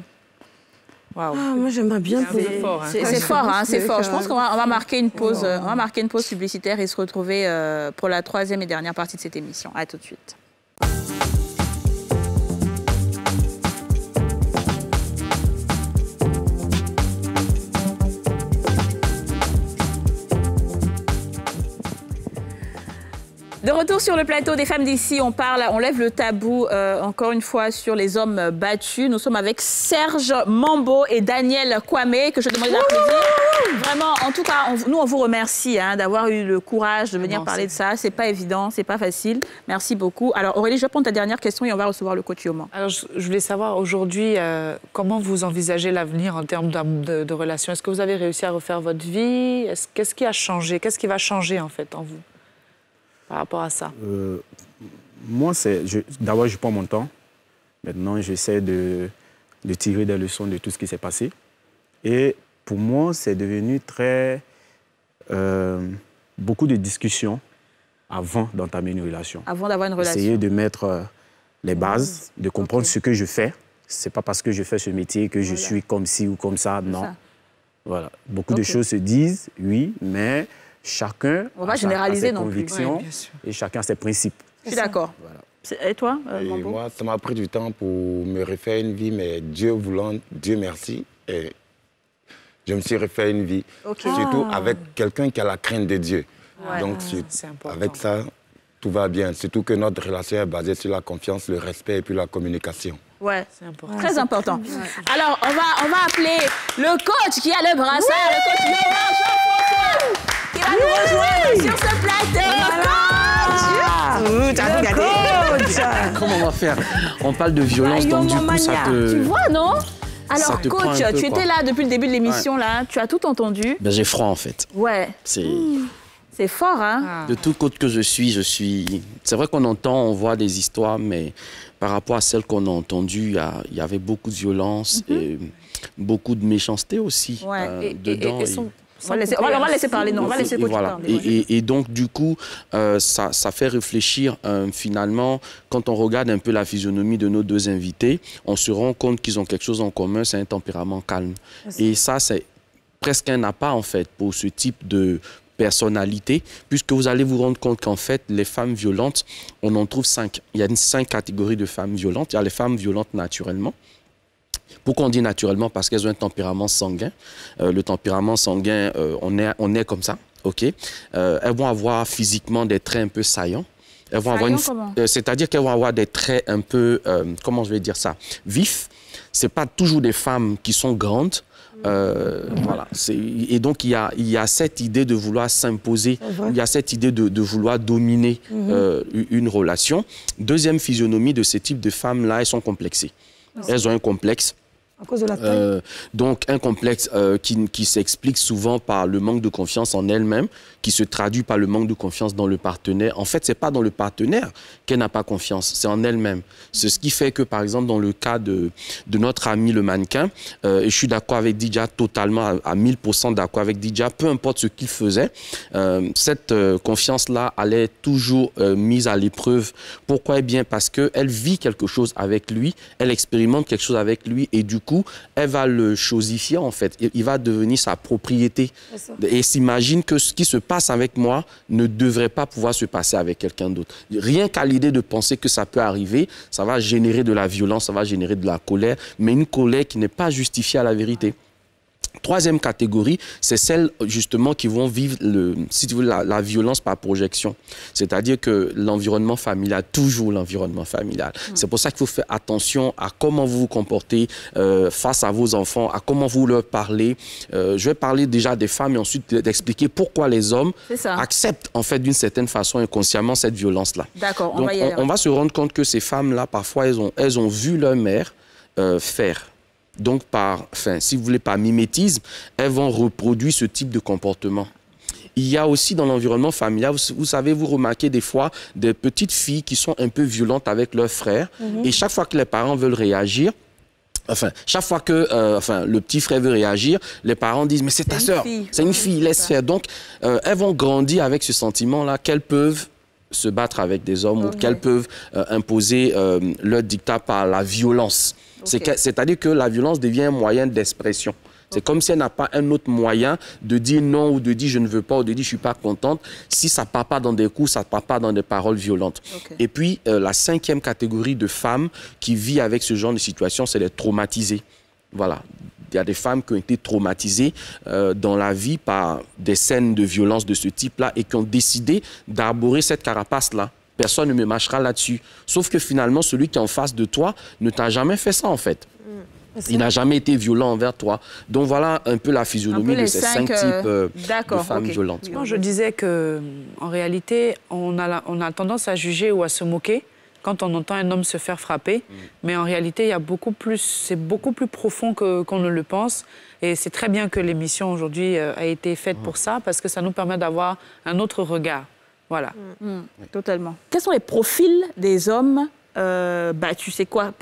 Wow. Ah, moi, j'aimerais bien... C'est fort, hein. C'est fort, hein, c'est fort. Je pense qu'on va, on va marquer une pause, euh, on va marquer une pause publicitaire et se retrouver euh, pour la troisième et dernière partie de cette émission. À tout de suite. De retour sur le plateau des femmes d'ici, on parle, on lève le tabou euh, encore une fois sur les hommes battus. Nous sommes avec Serge Mambo et Daniel Kouame, que je demande d'applaudir. Vraiment, en tout cas, on, nous on vous remercie hein, d'avoir eu le courage de venir non, parler de ça. C'est pas évident, c'est pas facile. Merci beaucoup. Alors Aurélie, je prends ta dernière question et on va recevoir le coach Yoman. Alors je, je voulais savoir aujourd'hui euh, comment vous envisagez l'avenir en termes de, de, de relations. Est-ce que vous avez réussi à refaire votre vie? Qu'est-ce qui a changé? Qu'est-ce qui va changer en fait en vous? Par rapport à ça euh, moi, d'abord, je prends mon temps. Maintenant, j'essaie de, de tirer des leçons de tout ce qui s'est passé. Et pour moi, c'est devenu très... Euh, beaucoup de discussions avant d'entamer une relation. Avant d'avoir une relation. Essayer de mettre les bases, de comprendre okay. ce que je fais. Ce n'est pas parce que je fais ce métier que je voilà. suis comme ci ou comme ça, non. Ça. Voilà. Beaucoup okay. de choses se disent, oui, mais... Chacun on va a généraliser ses non convictions plus. Ouais, et chacun a ses principes. Je suis d'accord. Voilà. Et toi, euh, Mambo? Moi, ça m'a pris du temps pour me refaire une vie, mais Dieu voulant, Dieu merci, et je me suis refait une vie. Okay. Ah. Surtout avec quelqu'un qui a la crainte de Dieu. Ouais. Donc, avec ça, tout va bien. Surtout que notre relation est basée sur la confiance, le respect et puis la communication. Ouais, c'est important. Très important. Ouais. Alors, on va, on va appeler le coach qui a le brassard, oui le coach Yoman Jean-François. va oui nous rejoindre sur ce plateau. Voilà. Le coach. Comment on va faire? On parle de violence, donc du coup, ça te... Tu vois, non? Alors, coach, tu peu, étais quoi. Là depuis le début de l'émission, ouais. là. Tu as tout entendu. Ben, j'ai froid, en fait. Ouais. C'est... Mmh. C'est fort, hein? De toute côte que je suis, je suis... C'est vrai qu'on entend, on voit des histoires, mais par rapport à celles qu'on a entendues, il y, y avait beaucoup de violence, mm-hmm. et beaucoup de méchanceté aussi ouais. euh, et, dedans. Et, et son... et... On va, laisser, on, va, on va laisser parler, non, on va laisser coach voilà. parler. Et, et, et donc, du coup, euh, ça, ça fait réfléchir, euh, finalement, quand on regarde un peu la physionomie de nos deux invités, on se rend compte qu'ils ont quelque chose en commun, c'est un tempérament calme. Merci. Et ça, c'est presque un appât, en fait, pour ce type de... personnalité, puisque vous allez vous rendre compte qu'en fait, les femmes violentes, on en trouve cinq. Il y a cinq catégories de femmes violentes. Il y a les femmes violentes naturellement. Pourquoi on dit naturellement? Parce qu'elles ont un tempérament sanguin. Euh, le tempérament sanguin, euh, on, est, on est comme ça, ok? Euh, elles vont avoir physiquement des traits un peu saillants. Elles vont saillants avoir une... C'est-à-dire qu'elles vont avoir des traits un peu, euh, comment je vais dire ça, vifs. Ce n'est pas toujours des femmes qui sont grandes. Euh, voilà. Et donc, il y, a, il y a cette idée de vouloir s'imposer, il y a cette idée de, de vouloir dominer mm-hmm. euh, une relation. Deuxième physionomie de ce type de femmes-là, elles sont complexées. Merci. Elles ont un complexe. À cause de la taille. Euh, donc, un complexe euh, qui, qui s'explique souvent par le manque de confiance en elle-même, qui se traduit par le manque de confiance dans le partenaire. En fait, ce n'est pas dans le partenaire qu'elle n'a pas confiance, c'est en elle-même. C'est ce qui fait que, par exemple, dans le cas de, de notre ami le mannequin, euh, et je suis d'accord avec Didja, totalement à, à mille pour cent d'accord avec Didja, peu importe ce qu'il faisait, euh, cette euh, confiance-là, elle est toujours euh, mise à l'épreuve. Pourquoi? Eh bien, parce qu'elle vit quelque chose avec lui, elle expérimente quelque chose avec lui, et du coup, elle va le chosifier en fait. Il va devenir sa propriété. Et s'imagine que ce qui se passe avec moi ne devrait pas pouvoir se passer avec quelqu'un d'autre. Rien qu'à l'idée de penser que ça peut arriver, ça va générer de la violence, ça va générer de la colère, mais une colère qui n'est pas justifiée à la vérité. Troisième catégorie, c'est celles justement qui vont vivre le, si tu veux, la, la violence par projection. C'est-à-dire que l'environnement familial, toujours l'environnement familial. Mmh. C'est pour ça qu'il faut faire attention à comment vous vous comportez euh, face à vos enfants, à comment vous leur parlez. Euh, je vais parler déjà des femmes et ensuite d'expliquer pourquoi les hommes acceptent en fait d'une certaine façon inconsciemment cette violence-là. D'accord, on va y aller. On, on va se rendre compte que ces femmes-là, parfois, elles ont, elles ont vu leur mère euh, faire. Donc, par, enfin, si vous voulez, par mimétisme, elles vont reproduire ce type de comportement. Il y a aussi dans l'environnement familial, vous, vous savez, vous remarquez des fois des petites filles qui sont un peu violentes avec leurs frères. Mmh. Et chaque fois que les parents veulent réagir, enfin, chaque fois que euh, enfin, le petit frère veut réagir, les parents disent « mais c'est ta sœur, c'est une fille, laisse faire ». Donc, euh, elles vont grandir avec ce sentiment-là qu'elles peuvent se battre avec des hommes okay. ou qu'elles peuvent euh, imposer euh, leur dictat par la violence. Okay. C'est-à-dire que la violence devient un moyen d'expression. C'est okay. comme si elle n'a pas un autre moyen de dire non ou de dire je ne veux pas ou de dire je ne suis pas contente. Si ça ne part pas dans des coups, ça ne part pas dans des paroles violentes. Okay. Et puis, euh, la cinquième catégorie de femmes qui vit avec ce genre de situation, c'est les traumatisées. Voilà. Il y a des femmes qui ont été traumatisées euh, dans la vie par des scènes de violence de ce type-là et qui ont décidé d'arborer cette carapace-là. Personne ne me mâchera là-dessus. Sauf que finalement, celui qui est en face de toi ne t'a jamais fait ça, en fait. Il n'a jamais été violent envers toi. Donc voilà un peu la physionomie de ces cinq, cinq types euh, de femmes okay. violentes. Moi, je disais qu'en réalité, on a, la, on a tendance à juger ou à se moquer quand on entend un homme se faire frapper. Mmh. Mais en réalité, il y a beaucoup plus, c'est beaucoup plus profond que, qu'on ne le pense. Et c'est très bien que l'émission aujourd'hui a été faite mmh. pour ça, parce que ça nous permet d'avoir un autre regard. Voilà. Mmh. Oui. Totalement. Quels sont les profils des hommes euh, bah, tu sais quoi?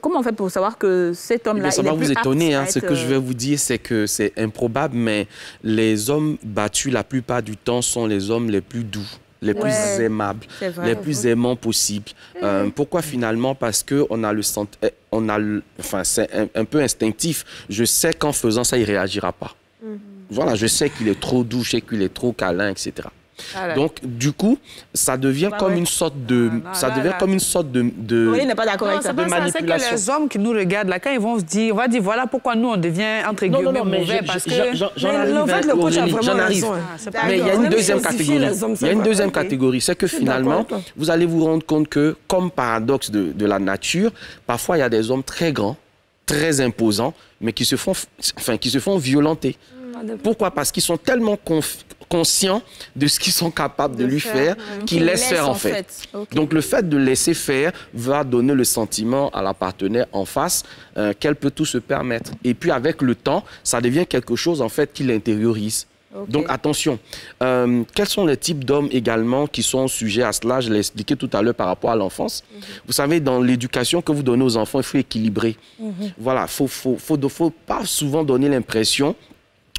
Comment on fait pour savoir que cet homme-là, il est plus apte? Ça va vous étonner. Hein, ce que je vais vous dire, c'est que c'est improbable, mais les hommes battus, la plupart du temps, sont les hommes les plus doux, les ouais. plus aimables, vrai, les plus vrai. aimants possibles. Mmh. Euh, pourquoi finalement? Parce qu'on a le senti... On a le... Enfin, c'est un, un peu instinctif. Je sais qu'en faisant ça, il ne réagira pas. Mmh. Voilà, je sais qu'il est trop doux, je sais qu'il est trop câlin, et cetera. Ah là Donc, là. du coup, ça devient bah comme ouais. une sorte de, ah, là, ça devient là, là. comme une sorte de, de, oui, il n'est pas d'accord avec ça. De manipulation. Que les hommes qui nous regardent là, quand ils vont se dire, on va dire, voilà pourquoi nous on devient entre guillemets non, non, non, mauvais je, parce je, que. J'en arrive. En fait, le coach a vraiment raison. Ah, mais il y a une deuxième catégorie. Il y a une deuxième catégorie, c'est que finalement, vous allez vous rendre compte que, comme paradoxe de, de la nature, parfois il y a des hommes très grands, très imposants, mais qui se font, enfin, qui se font violenter. Pourquoi? Parce qu'ils sont tellement conscients de ce qu'ils sont capables de, de lui faire, faire euh, qu'ils laissent laisse faire en fait. fait. Okay. Donc le fait de laisser faire va donner le sentiment à la partenaire en face euh, qu'elle peut tout se permettre. Et puis avec le temps, ça devient quelque chose en fait qui l'intériorise. Okay. Donc attention, euh, quels sont les types d'hommes également qui sont sujets à cela? Je l'ai expliqué tout à l'heure par rapport à l'enfance. Mm-hmm. Vous savez, dans l'éducation que vous donnez aux enfants, il faut équilibrer. Mm-hmm. Voilà, il ne faut, faut, faut pas souvent donner l'impression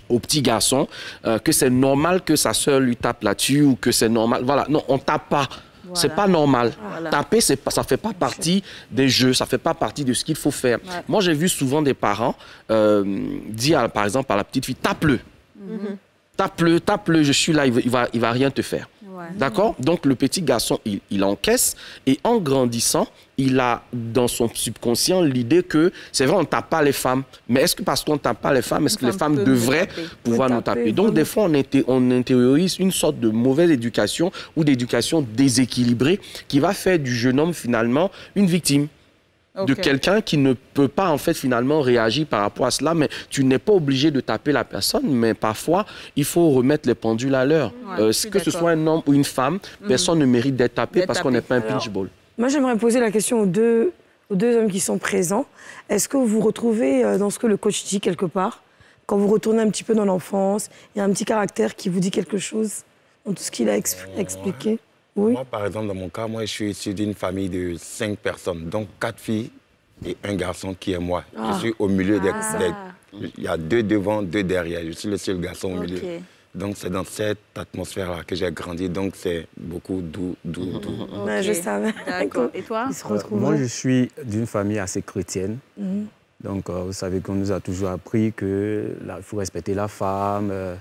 au petit garçon euh, que c'est normal que sa soeur lui tape là-dessus ou que c'est normal. Voilà, non, on ne tape pas. Voilà. C'est pas normal. Voilà. Taper, c'est pas, ça fait pas partie des jeux, ça fait pas partie de ce qu'il faut faire. Ouais. Moi, j'ai vu souvent des parents euh, dire, à, par exemple, à la petite fille, tape-le. Mm-hmm. Tape-le, tape-le, je suis là, il va, il va rien te faire. Ouais. D'accord? Donc, le petit garçon, il, il encaisse et en grandissant, il a dans son subconscient l'idée que, c'est vrai, on ne tape pas les femmes, mais est-ce que parce qu'on ne tape pas les femmes, est-ce que les femmes devraient pouvoir nous taper? Donc, des fois, on, on intériorise une sorte de mauvaise éducation ou d'éducation déséquilibrée qui va faire du jeune homme, finalement, une victime. Okay. De quelqu'un qui ne peut pas, en fait, finalement réagir par rapport à cela. Mais tu n'es pas obligé de taper la personne, mais parfois, il faut remettre les pendules à l'heure. Ouais, euh, que ce soit un homme ou une femme, mm-hmm. personne ne mérite d'être tapé parce qu'on n'est pas un pinch ball. Moi, j'aimerais poser la question aux deux, aux deux hommes qui sont présents. Est-ce que vous vous retrouvez dans ce que le coach dit quelque part? Quand vous retournez un petit peu dans l'enfance, il y a un petit caractère qui vous dit quelque chose dans tout ce qu'il a expli- expliqué? Oui. Moi, par exemple, dans mon cas, moi, je suis issu d'une famille de cinq personnes, donc quatre filles et un garçon qui est moi. Ah. Je suis au milieu des... Ah. Il y a deux devant, deux derrière. Je suis le seul garçon au okay. milieu. Donc, c'est dans cette atmosphère-là que j'ai grandi. Donc, c'est beaucoup doux, doux, doux. Okay. Ouais, je savais. D'accord. Et toi? Ils se retrouvent. Euh, moi, je suis d'une famille assez chrétienne. Mm-hmm. Donc, euh, vous savez qu'on nous a toujours appris qu'il faut respecter la femme, euh,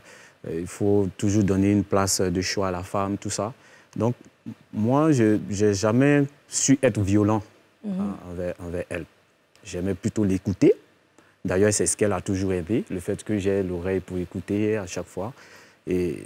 il faut toujours donner une place de choix à la femme, tout ça. Donc, moi, je n'ai jamais su être violent mmh. hein, envers, envers elle. J'aimais plutôt l'écouter. D'ailleurs, c'est ce qu'elle a toujours aimé, le fait que j'ai l'oreille pour écouter à chaque fois. Et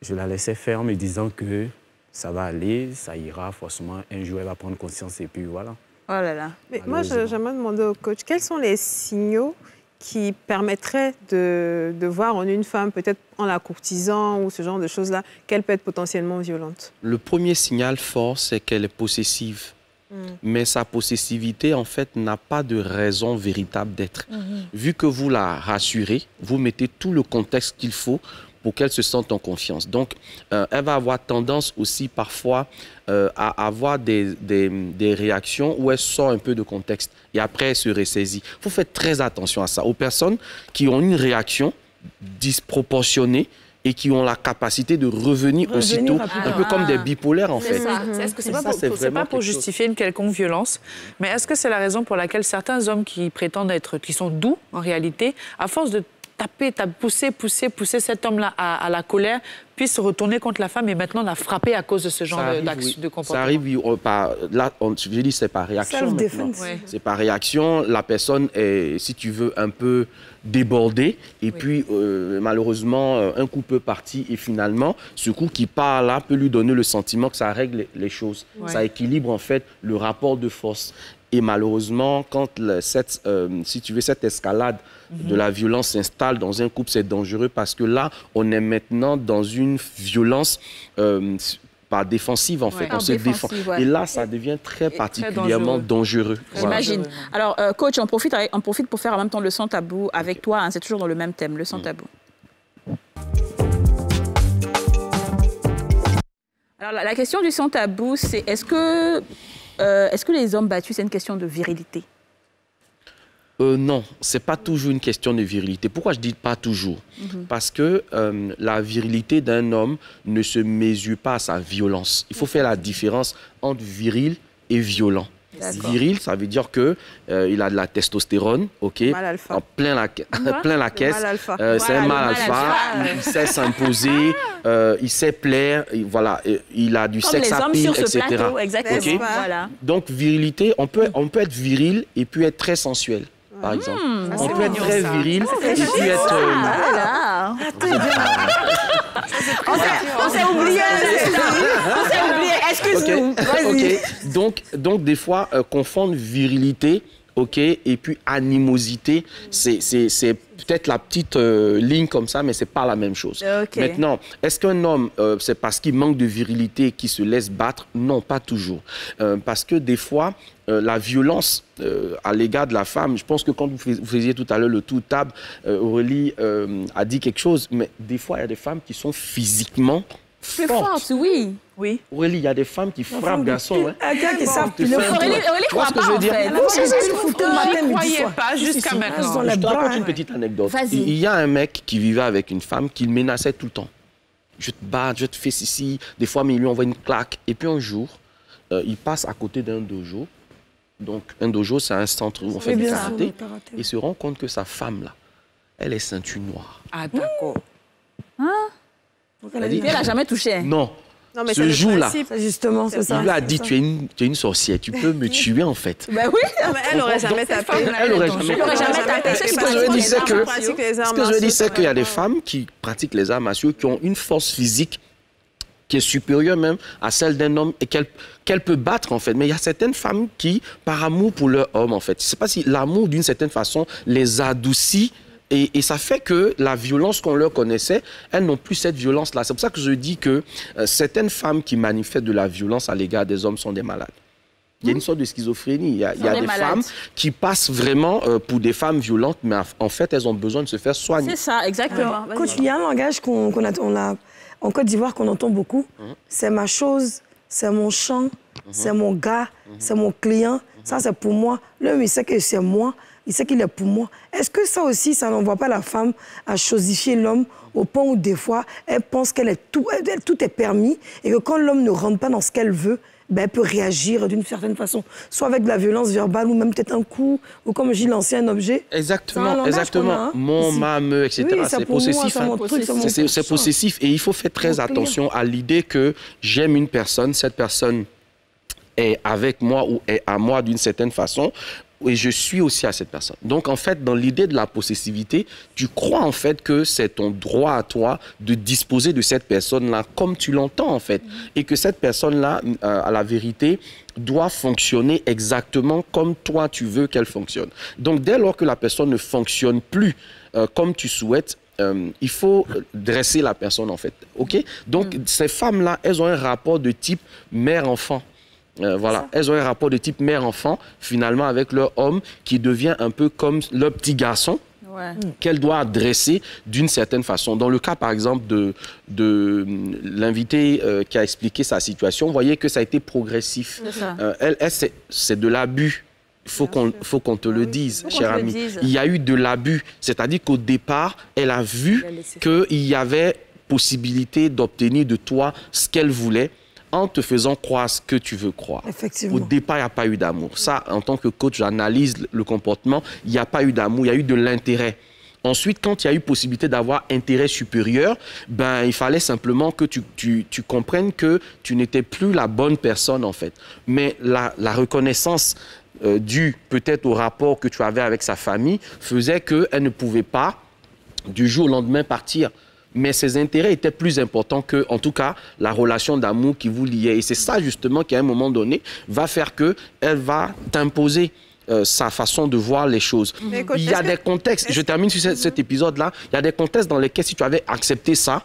je la laissais faire en me disant que ça va aller, ça ira, forcément, un jour, elle va prendre conscience et puis voilà. Oh là là. Mais moi, j'aimerais demander au coach, quels sont les signaux qui permettrait de, de voir en une femme, peut-être en la courtisant ou ce genre de choses-là, qu'elle peut être potentiellement violente? Le premier signal fort, c'est qu'elle est possessive. Mmh. Mais sa possessivité, en fait, n'a pas de raison véritable d'être. Mmh. Vu que vous la rassurez, vous mettez tout le contexte qu'il faut pour qu'elle se sente en confiance. Donc, euh, elle va avoir tendance aussi parfois euh, à avoir des, des, des réactions où elle sort un peu de contexte et après elle se ressaisit. Vous faites très attention à ça. Aux personnes qui ont une réaction disproportionnée et qui ont la capacité de revenir, revenir aussitôt, un peu comme des bipolaires en fait. Est-ce que c'est pas pour, pas pour justifier une quelconque violence, mais est-ce que c'est la raison pour laquelle certains hommes qui prétendent être, qui sont doux en réalité, à force de taper, taper, pousser, pousser, pousser cet homme-là à, à la colère, puis se retourner contre la femme et maintenant la frapper à cause de ce genre d'action, oui. de comportement. Ça arrive, on, par, là, on, je dis, c'est par réaction maintenant. Ouais. C'est par réaction, la personne est, si tu veux, un peu débordée, et oui. puis euh, malheureusement, un coup peut partir, et finalement, ce coup qui part là peut lui donner le sentiment que ça règle les choses. Ouais. Ça équilibre en fait le rapport de force. Et malheureusement, quand le, cette, euh, si tu veux, cette escalade mm-hmm. de la violence s'installe dans un couple, c'est dangereux parce que là, on est maintenant dans une violence euh, pas défensive, en ouais. fait. On se défend. Ouais. Et là, ça devient très et particulièrement très dangereux. dangereux. J'imagine. Voilà. Alors, euh, coach, on profite, avec, on profite pour faire en même temps le sans tabou avec okay. toi. Hein, c'est toujours dans le même thème, le sans mm. tabou. Alors, la, la question du sans tabou, c'est est-ce que... Euh, Est-ce que les hommes battus, c'est une question de virilité? euh, Non, c'est pas toujours une question de virilité. Pourquoi je dis pas toujours? Mm-hmm. Parce que euh, la virilité d'un homme ne se mesure pas à sa violence. Il faut mm-hmm. faire la différence entre viril et violent. Viril, ça veut dire que euh, il a de la testostérone, ok, en plein la, plein la caisse. Euh, voilà, c'est un mâle alpha. Il sait s'imposer, euh, il sait plaire, et voilà, et il a du sexe à pile, et cetera. Plateau, exactement. Okay. Voilà. Donc virilité, on peut, on peut être viril et puis être très sensuel. Par exemple. Mmh, on peut être très ça. viril ah, et puis être... Voilà. On s'est oublié. On s'est oublié. Excuse-nous. Okay. Okay. Donc, donc, des fois, euh, confondre virilité ok, et puis animosité, c'est peut-être la petite euh, ligne comme ça, mais c'est pas la même chose. Okay. Maintenant, est-ce qu'un homme, euh, c'est parce qu'il manque de virilité qu'il se laisse battre? Non, pas toujours. Euh, parce que des fois, euh, la violence euh, à l'égard de la femme, je pense que quand vous faisiez tout à l'heure le tour de table, euh, Aurélie euh, a dit quelque chose, mais des fois, il y a des femmes qui sont physiquement plus fortes. Fortes, oui. Oui. Aurélie, il y a des femmes qui la frappent garçons. Hein. Un gars qui savent plus. Aurélie, ne croit pas, en fait. Je ne croyais pas jusqu'à maintenant. Je te raconte une petite anecdote. Il y a un mec qui vivait avec une femme qu'il menaçait tout le temps. Je te bats, je te fais ceci. Des fois, mais il lui envoie une claque. Et puis un jour, euh, il passe à côté d'un dojo. Donc, un dojo, c'est un centre où on fait du karaté. Il se rend compte que sa femme, là, elle est ceinture noire. Ah, d'accord. Hein? Elle l'a jamais touché. Non. Non, mais ce jour-là, justement, c'est ça. Il lui a dit, tu es, une, tu es une sorcière, tu peux me tuer en fait. Ben oui, mais elle n'aurait jamais tapé. Elle n'aurait jamais tapé. Ce que je veux dire, c'est que, ce que je veux dire, c'est qu'il y a des femmes qui pratiquent les arts martiaux qui ont une force physique qui est supérieure même à celle d'un homme et qu'elle qu'elle peut battre, en fait. Mais il y a certaines femmes qui, par amour pour leur homme, en fait, je ne sais pas si l'amour, d'une certaine façon, les adoucit. Et, et ça fait que la violence qu'on leur connaissait, elles n'ont plus cette violence-là. C'est pour ça que je dis que euh, certaines femmes qui manifestent de la violence à l'égard des hommes sont des malades. Il y a une sorte de schizophrénie. Il y a, il y a des, des femmes qui passent vraiment euh, pour des femmes violentes, mais en fait, elles ont besoin de se faire soigner. C'est ça, exactement. Alors, coach, il y a un langage qu'on qu'on a, on a, en Côte d'Ivoire qu'on entend beaucoup. Mm-hmm. C'est ma chose, c'est mon champ, mm-hmm. c'est mon gars, mm-hmm. c'est mon client. Mm-hmm. Ça, c'est pour moi. L'homme, il sait que c'est moi. Il sait qu'il est pour moi. Est-ce que ça aussi, ça n'envoie pas la femme à chosifier l'homme au point où des fois, elle pense qu'elle est tout, elle, tout est permis et que quand l'homme ne rentre pas dans ce qu'elle veut, ben, elle peut réagir d'une certaine façon, soit avec de la violence verbale ou même peut-être un coup, ou comme je dis, lancer un objet. Exactement, exactement. A, hein, mon, ma, me, et cetera. Oui, c'est possessif. Hein. C'est possessif. Et il faut faire très attention à l'idée que j'aime une personne, cette personne est avec moi ou est à moi d'une certaine façon. Et je suis aussi à cette personne. Donc, en fait, dans l'idée de la possessivité, tu crois, en fait, que c'est ton droit à toi de disposer de cette personne-là comme tu l'entends, en fait. Mmh. Et que cette personne-là, euh, à la vérité, doit fonctionner exactement comme toi, tu veux qu'elle fonctionne. Donc, dès lors que la personne ne fonctionne plus euh, comme tu souhaites, Euh, il faut dresser la personne, en fait. OK? Donc, mmh. ces femmes-là, elles ont un rapport de type mère-enfant. Euh, voilà, elles ont un rapport de type mère-enfant, finalement, avec leur homme, qui devient un peu comme leur petit garçon, ouais. qu'elle doit adresser d'une certaine façon. Dans le cas, par exemple, de, de l'invité euh, qui a expliqué sa situation, vous voyez que ça a été progressif. Euh, elle, elle, c'est de l'abus. Il faut qu'on qu'on te le dise, oui, cher ami. Dise. Il y a eu de l'abus. C'est-à-dire qu'au départ, elle a vu qu'il y avait possibilité d'obtenir de toi ce qu'elle voulait, en te faisant croire ce que tu veux croire. Au départ, il n'y a pas eu d'amour. Ça, en tant que coach, j'analyse le comportement. Il n'y a pas eu d'amour, il y a eu de l'intérêt. Ensuite, quand il y a eu possibilité d'avoir intérêt supérieur, ben, il fallait simplement que tu, tu, tu comprennes que tu n'étais plus la bonne personne, en fait. Mais la, la reconnaissance euh, due peut-être au rapport que tu avais avec sa famille faisait qu'elle ne pouvait pas, du jour au lendemain, partir. Mais ses intérêts étaient plus importants que, en tout cas, la relation d'amour qui vous liait. Et c'est ça, justement, qui, à un moment donné, va faire qu'elle va t'imposer euh, sa façon de voir les choses. Écoute, il y a des que... contextes, je termine sur cet épisode-là, il y a des contextes dans lesquels, si tu avais accepté ça,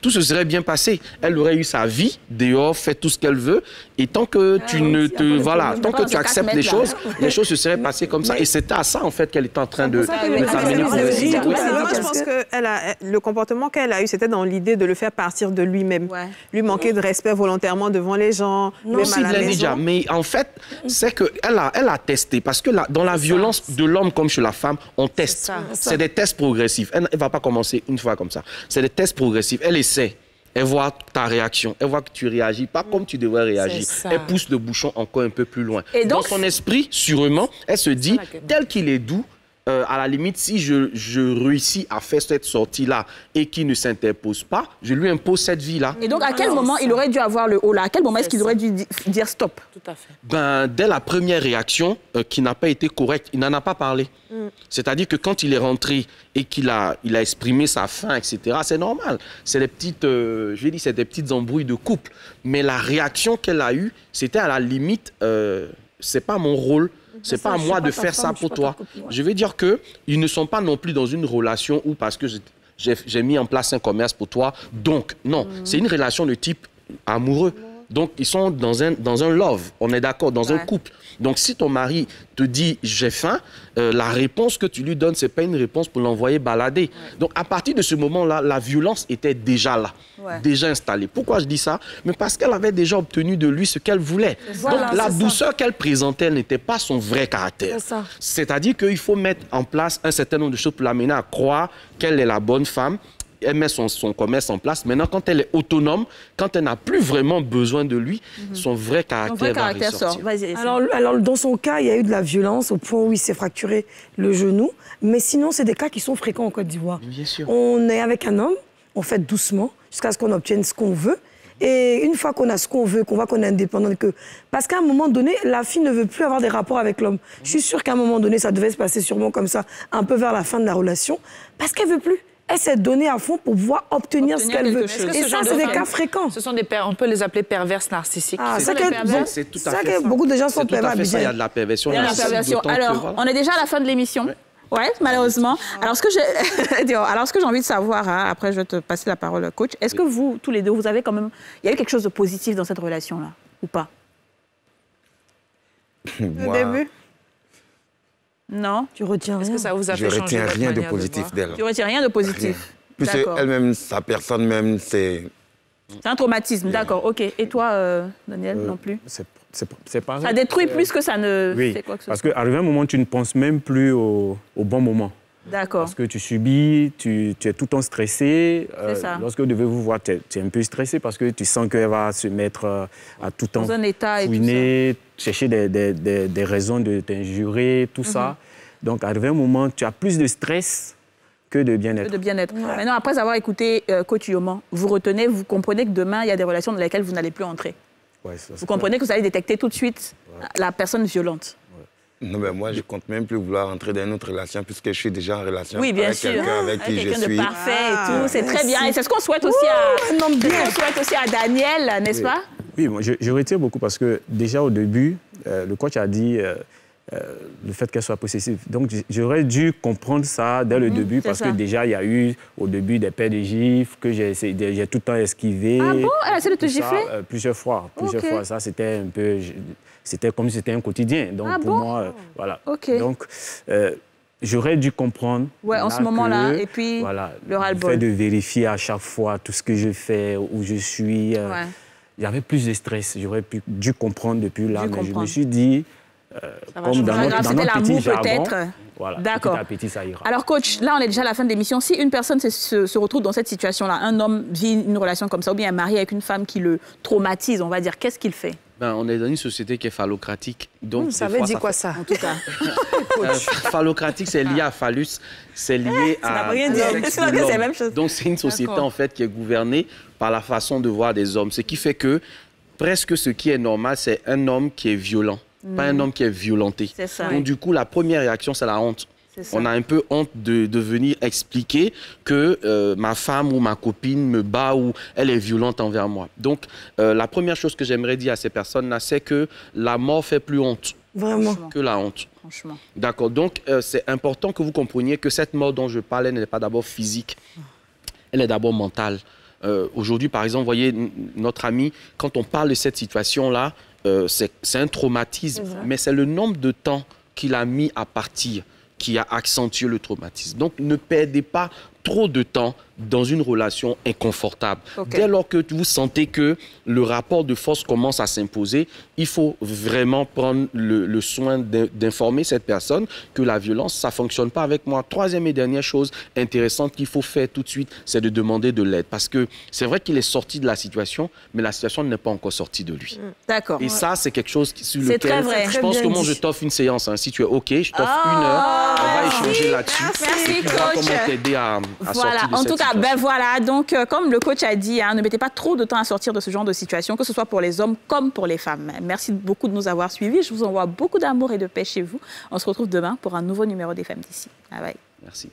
tout se serait bien passé. Elle aurait eu sa vie, dehors, fait tout ce qu'elle veut. Et tant que ah, tu oui, ne te... Voilà, tant que tu acceptes les choses, les choses se seraient passées comme ça. Et c'était à ça, en fait, qu'elle était en train de... Je pense que elle a, le comportement qu'elle a eu, c'était dans l'idée de le faire partir de lui-même. Ouais. Lui manquer de respect volontairement devant les gens, non, même à la maison. Déjà, mais en fait, c'est qu'elle a, elle a testé. Parce que la, dans la violence de l'homme comme chez la femme, on teste. C'est des tests progressifs. Elle ne va pas commencer une fois comme ça. C'est des tests progressifs. Elle est Elle voit ta réaction, elle voit que tu réagis pas comme tu devrais réagir. Elle pousse le bouchon encore un peu plus loin. Et donc, dans son esprit, sûrement, elle se dit, tel qu'il est doux, euh, à la limite, si je, je réussis à faire cette sortie-là et qu'il ne s'interpose pas, je lui impose cette vie-là. Et donc, à quel moment il aurait dû avoir le haut là? À quel moment est-ce qu'il aurait dû dire stop? Tout à fait. Ben, dès la première réaction euh, qui n'a pas été correcte, il n'en a pas parlé. Mm. C'est-à-dire que quand il est rentré et qu'il a, il a exprimé sa faim, et cetera, c'est normal. C'est des petites, euh, je vais dire, c'est des petites embrouilles de couple. Mais la réaction qu'elle a eue, c'était à la limite, euh, c'est pas mon rôle Ce n'est pas à moi de faire ça pour toi. Je veux dire qu'ils ne sont pas non plus dans une relation où parce que j'ai mis en place un commerce pour toi. Donc, non, c'est une relation de type amoureux. Donc, ils sont dans un, dans un love, on est d'accord, dans ouais. un couple. Donc, si ton mari te dit « j'ai faim euh, », la réponse que tu lui donnes, ce n'est pas une réponse pour l'envoyer balader. Ouais. Donc, à partir de ce moment-là, la violence était déjà là, ouais. déjà installée. Pourquoi je dis ça? Mais parce qu'elle avait déjà obtenu de lui ce qu'elle voulait. Voilà, donc, la douceur qu'elle présentait n'était pas son vrai caractère. C'est-à-dire qu'il faut mettre en place un certain nombre de choses pour l'amener à croire qu'elle est la bonne femme. Elle met son, son commerce en place. Maintenant, quand elle est autonome, quand elle n'a plus vraiment besoin de lui, mm-hmm. son vrai caractère, son vrai caractère va ressortir. Sort. Alors, alors, dans son cas, il y a eu de la violence au point où il s'est fracturé le genou. Mais sinon, c'est des cas qui sont fréquents en Côte d'Ivoire. Bien sûr. On est avec un homme, on fait doucement, jusqu'à ce qu'on obtienne ce qu'on veut. Et une fois qu'on a ce qu'on veut, qu'on voit qu'on est indépendant, que... parce qu'à un moment donné, la fille ne veut plus avoir des rapports avec l'homme. Je suis sûre qu'à un moment donné, ça devait se passer sûrement comme ça, un peu vers la fin de la relation, parce qu'elle ne veut plus. Elle s'est donnée à fond pour pouvoir obtenir, obtenir ce qu'elle veut. -ce et ce ça, c'est des cas fréquents. Ce sont des per... On peut les appeler perverses narcissiques. Ah, c'est tout à fait ça. Beaucoup de gens sont pervers. Il y a de la perversion. Il y a de la perversion. Alors, que, voilà. on est déjà à la fin de l'émission. Oui, ouais, malheureusement. Ah. Alors, ce que j'ai Alors, ce que j'ai envie de savoir, hein, après je vais te passer la parole, coach, est-ce que vous, tous les deux, vous avez quand même... Il y a eu quelque chose de positif dans cette relation-là, ou pas? Au wow. début Non, tu retiens rien. Que ça vous a Je retiens rien de, de positif d'elle. Tu retiens rien de positif. Puisque elle-même, sa personne même, c'est... C'est un traumatisme, yeah. d'accord, ok. Et toi, euh, Daniel, euh, non plus? C'est pas... Ça détruit plus que ça ne oui, fait quoi que ce soit. Parce qu'arrivé un moment, tu ne penses même plus au, au bon moment. D'accord. Parce que tu subis, tu, tu es tout le temps stressé. Euh, lorsque vous devez vous voir, tu es, es un peu stressé parce que tu sens qu'elle va se mettre euh, à tout temps fouiner, chercher des, des, des, des raisons de t'injurer, tout mm-hmm. ça. Donc, arrivé un moment, tu as plus de stress que de bien-être. De bien-être. Ouais. Maintenant, après avoir écouté euh, coach Yoman, vous retenez, vous comprenez que demain, il y a des relations dans lesquelles vous n'allez plus entrer. Ouais, ça, vous comprenez vrai. que vous allez détecter tout de suite ouais. la personne violente. Non, mais moi, je ne compte même plus vouloir entrer dans une autre relation puisque je suis déjà en relation oui, bien avec quelqu'un avec ah, qui quelqu je suis. Oui, quelqu'un de parfait ah, et tout, c'est très bien. Et c'est ce qu'on souhaite, ce souhaite aussi à Daniel, n'est-ce oui. pas? Oui, moi, je, je retire beaucoup parce que déjà au début, euh, le coach a dit euh, euh, le fait qu'elle soit possessive. Donc, j'aurais dû comprendre ça dès le mmh, début parce ça. que déjà, il y a eu au début des paires de gifles que j'ai tout le temps esquivé. Ah bon? Elle a essayé de te gifler? euh, Plusieurs fois. Plusieurs okay. fois. Ça, c'était un peu... Je, C'était comme si c'était un quotidien. Donc, ah pour bon? moi, euh, voilà. Okay. Donc, euh, j'aurais dû comprendre. Ouais, en ce moment-là. Et puis, voilà, le ras-le-bol. Le fait de vérifier à chaque fois tout ce que je fais, où je suis. Euh, ouais. Il y avait plus de stress. J'aurais dû comprendre depuis là. Je mais comprends. je me suis dit, euh, comme dans notre, dans notre petit jargon, voilà, d'accord. petit à petit, ça ira. Alors, coach, là, on est déjà à la fin de l'émission. Si une personne se, se, se retrouve dans cette situation-là, un homme vit une relation comme ça, ou bien un mari avec une femme qui le traumatise, on va dire, qu'est-ce qu'il fait? Ben, on est dans une société qui est phallocratique. Donc, mmh, ça veut fois, dire ça quoi, fait... ça, en tout cas? euh, Phallocratique, c'est lié à phallus, c'est lié à... C'est la même chose. Donc, c'est une société, en fait, qui est gouvernée par la façon de voir des hommes. Ce qui fait que, presque ce qui est normal, c'est un homme qui est violent, mmh. pas un homme qui est violenté. C'est ça. Donc, oui. du coup, la première réaction, c'est la honte. On a un peu honte de, de venir expliquer que euh, ma femme ou ma copine me bat ou elle est violente envers moi. Donc, euh, la première chose que j'aimerais dire à ces personnes-là, c'est que la mort fait plus honte Vraiment. que la honte. Franchement. D'accord. Donc, euh, c'est important que vous compreniez que cette mort dont je parlais n'est pas d'abord physique. Elle est d'abord mentale. Euh, Aujourd'hui, par exemple, voyez, notre ami, quand on parle de cette situation-là, euh, c'est un traumatisme. Mais c'est le nombre de temps qu'il a mis à partir qui a accentué le traumatisme. Donc, ne perdez pas trop de temps dans une relation inconfortable. Okay. Dès lors que vous sentez que le rapport de force commence à s'imposer, il faut vraiment prendre le, le soin d'informer cette personne que la violence, ça ne fonctionne pas avec moi. Troisième et dernière chose intéressante qu'il faut faire tout de suite, c'est de demander de l'aide. Parce que c'est vrai qu'il est sorti de la situation, mais la situation n'est pas encore sortie de lui. D'accord. Et ouais. ça, c'est quelque chose sur lequel... C'est très vrai. Je pense que moi, je t'offre une séance. Hein. Si tu es OK, je t'offre oh, une heure. On va échanger là-dessus. Merci, et coach. Comment t'aider à... Voilà, en tout cas, ben voilà, donc euh, comme le coach a dit, hein, ne mettez pas trop de temps à sortir de ce genre de situation, que ce soit pour les hommes comme pour les femmes. Merci beaucoup de nous avoir suivis, je vous envoie beaucoup d'amour et de paix chez vous. On se retrouve demain pour un nouveau numéro des Femmes d'ici. Ah ouais. Merci.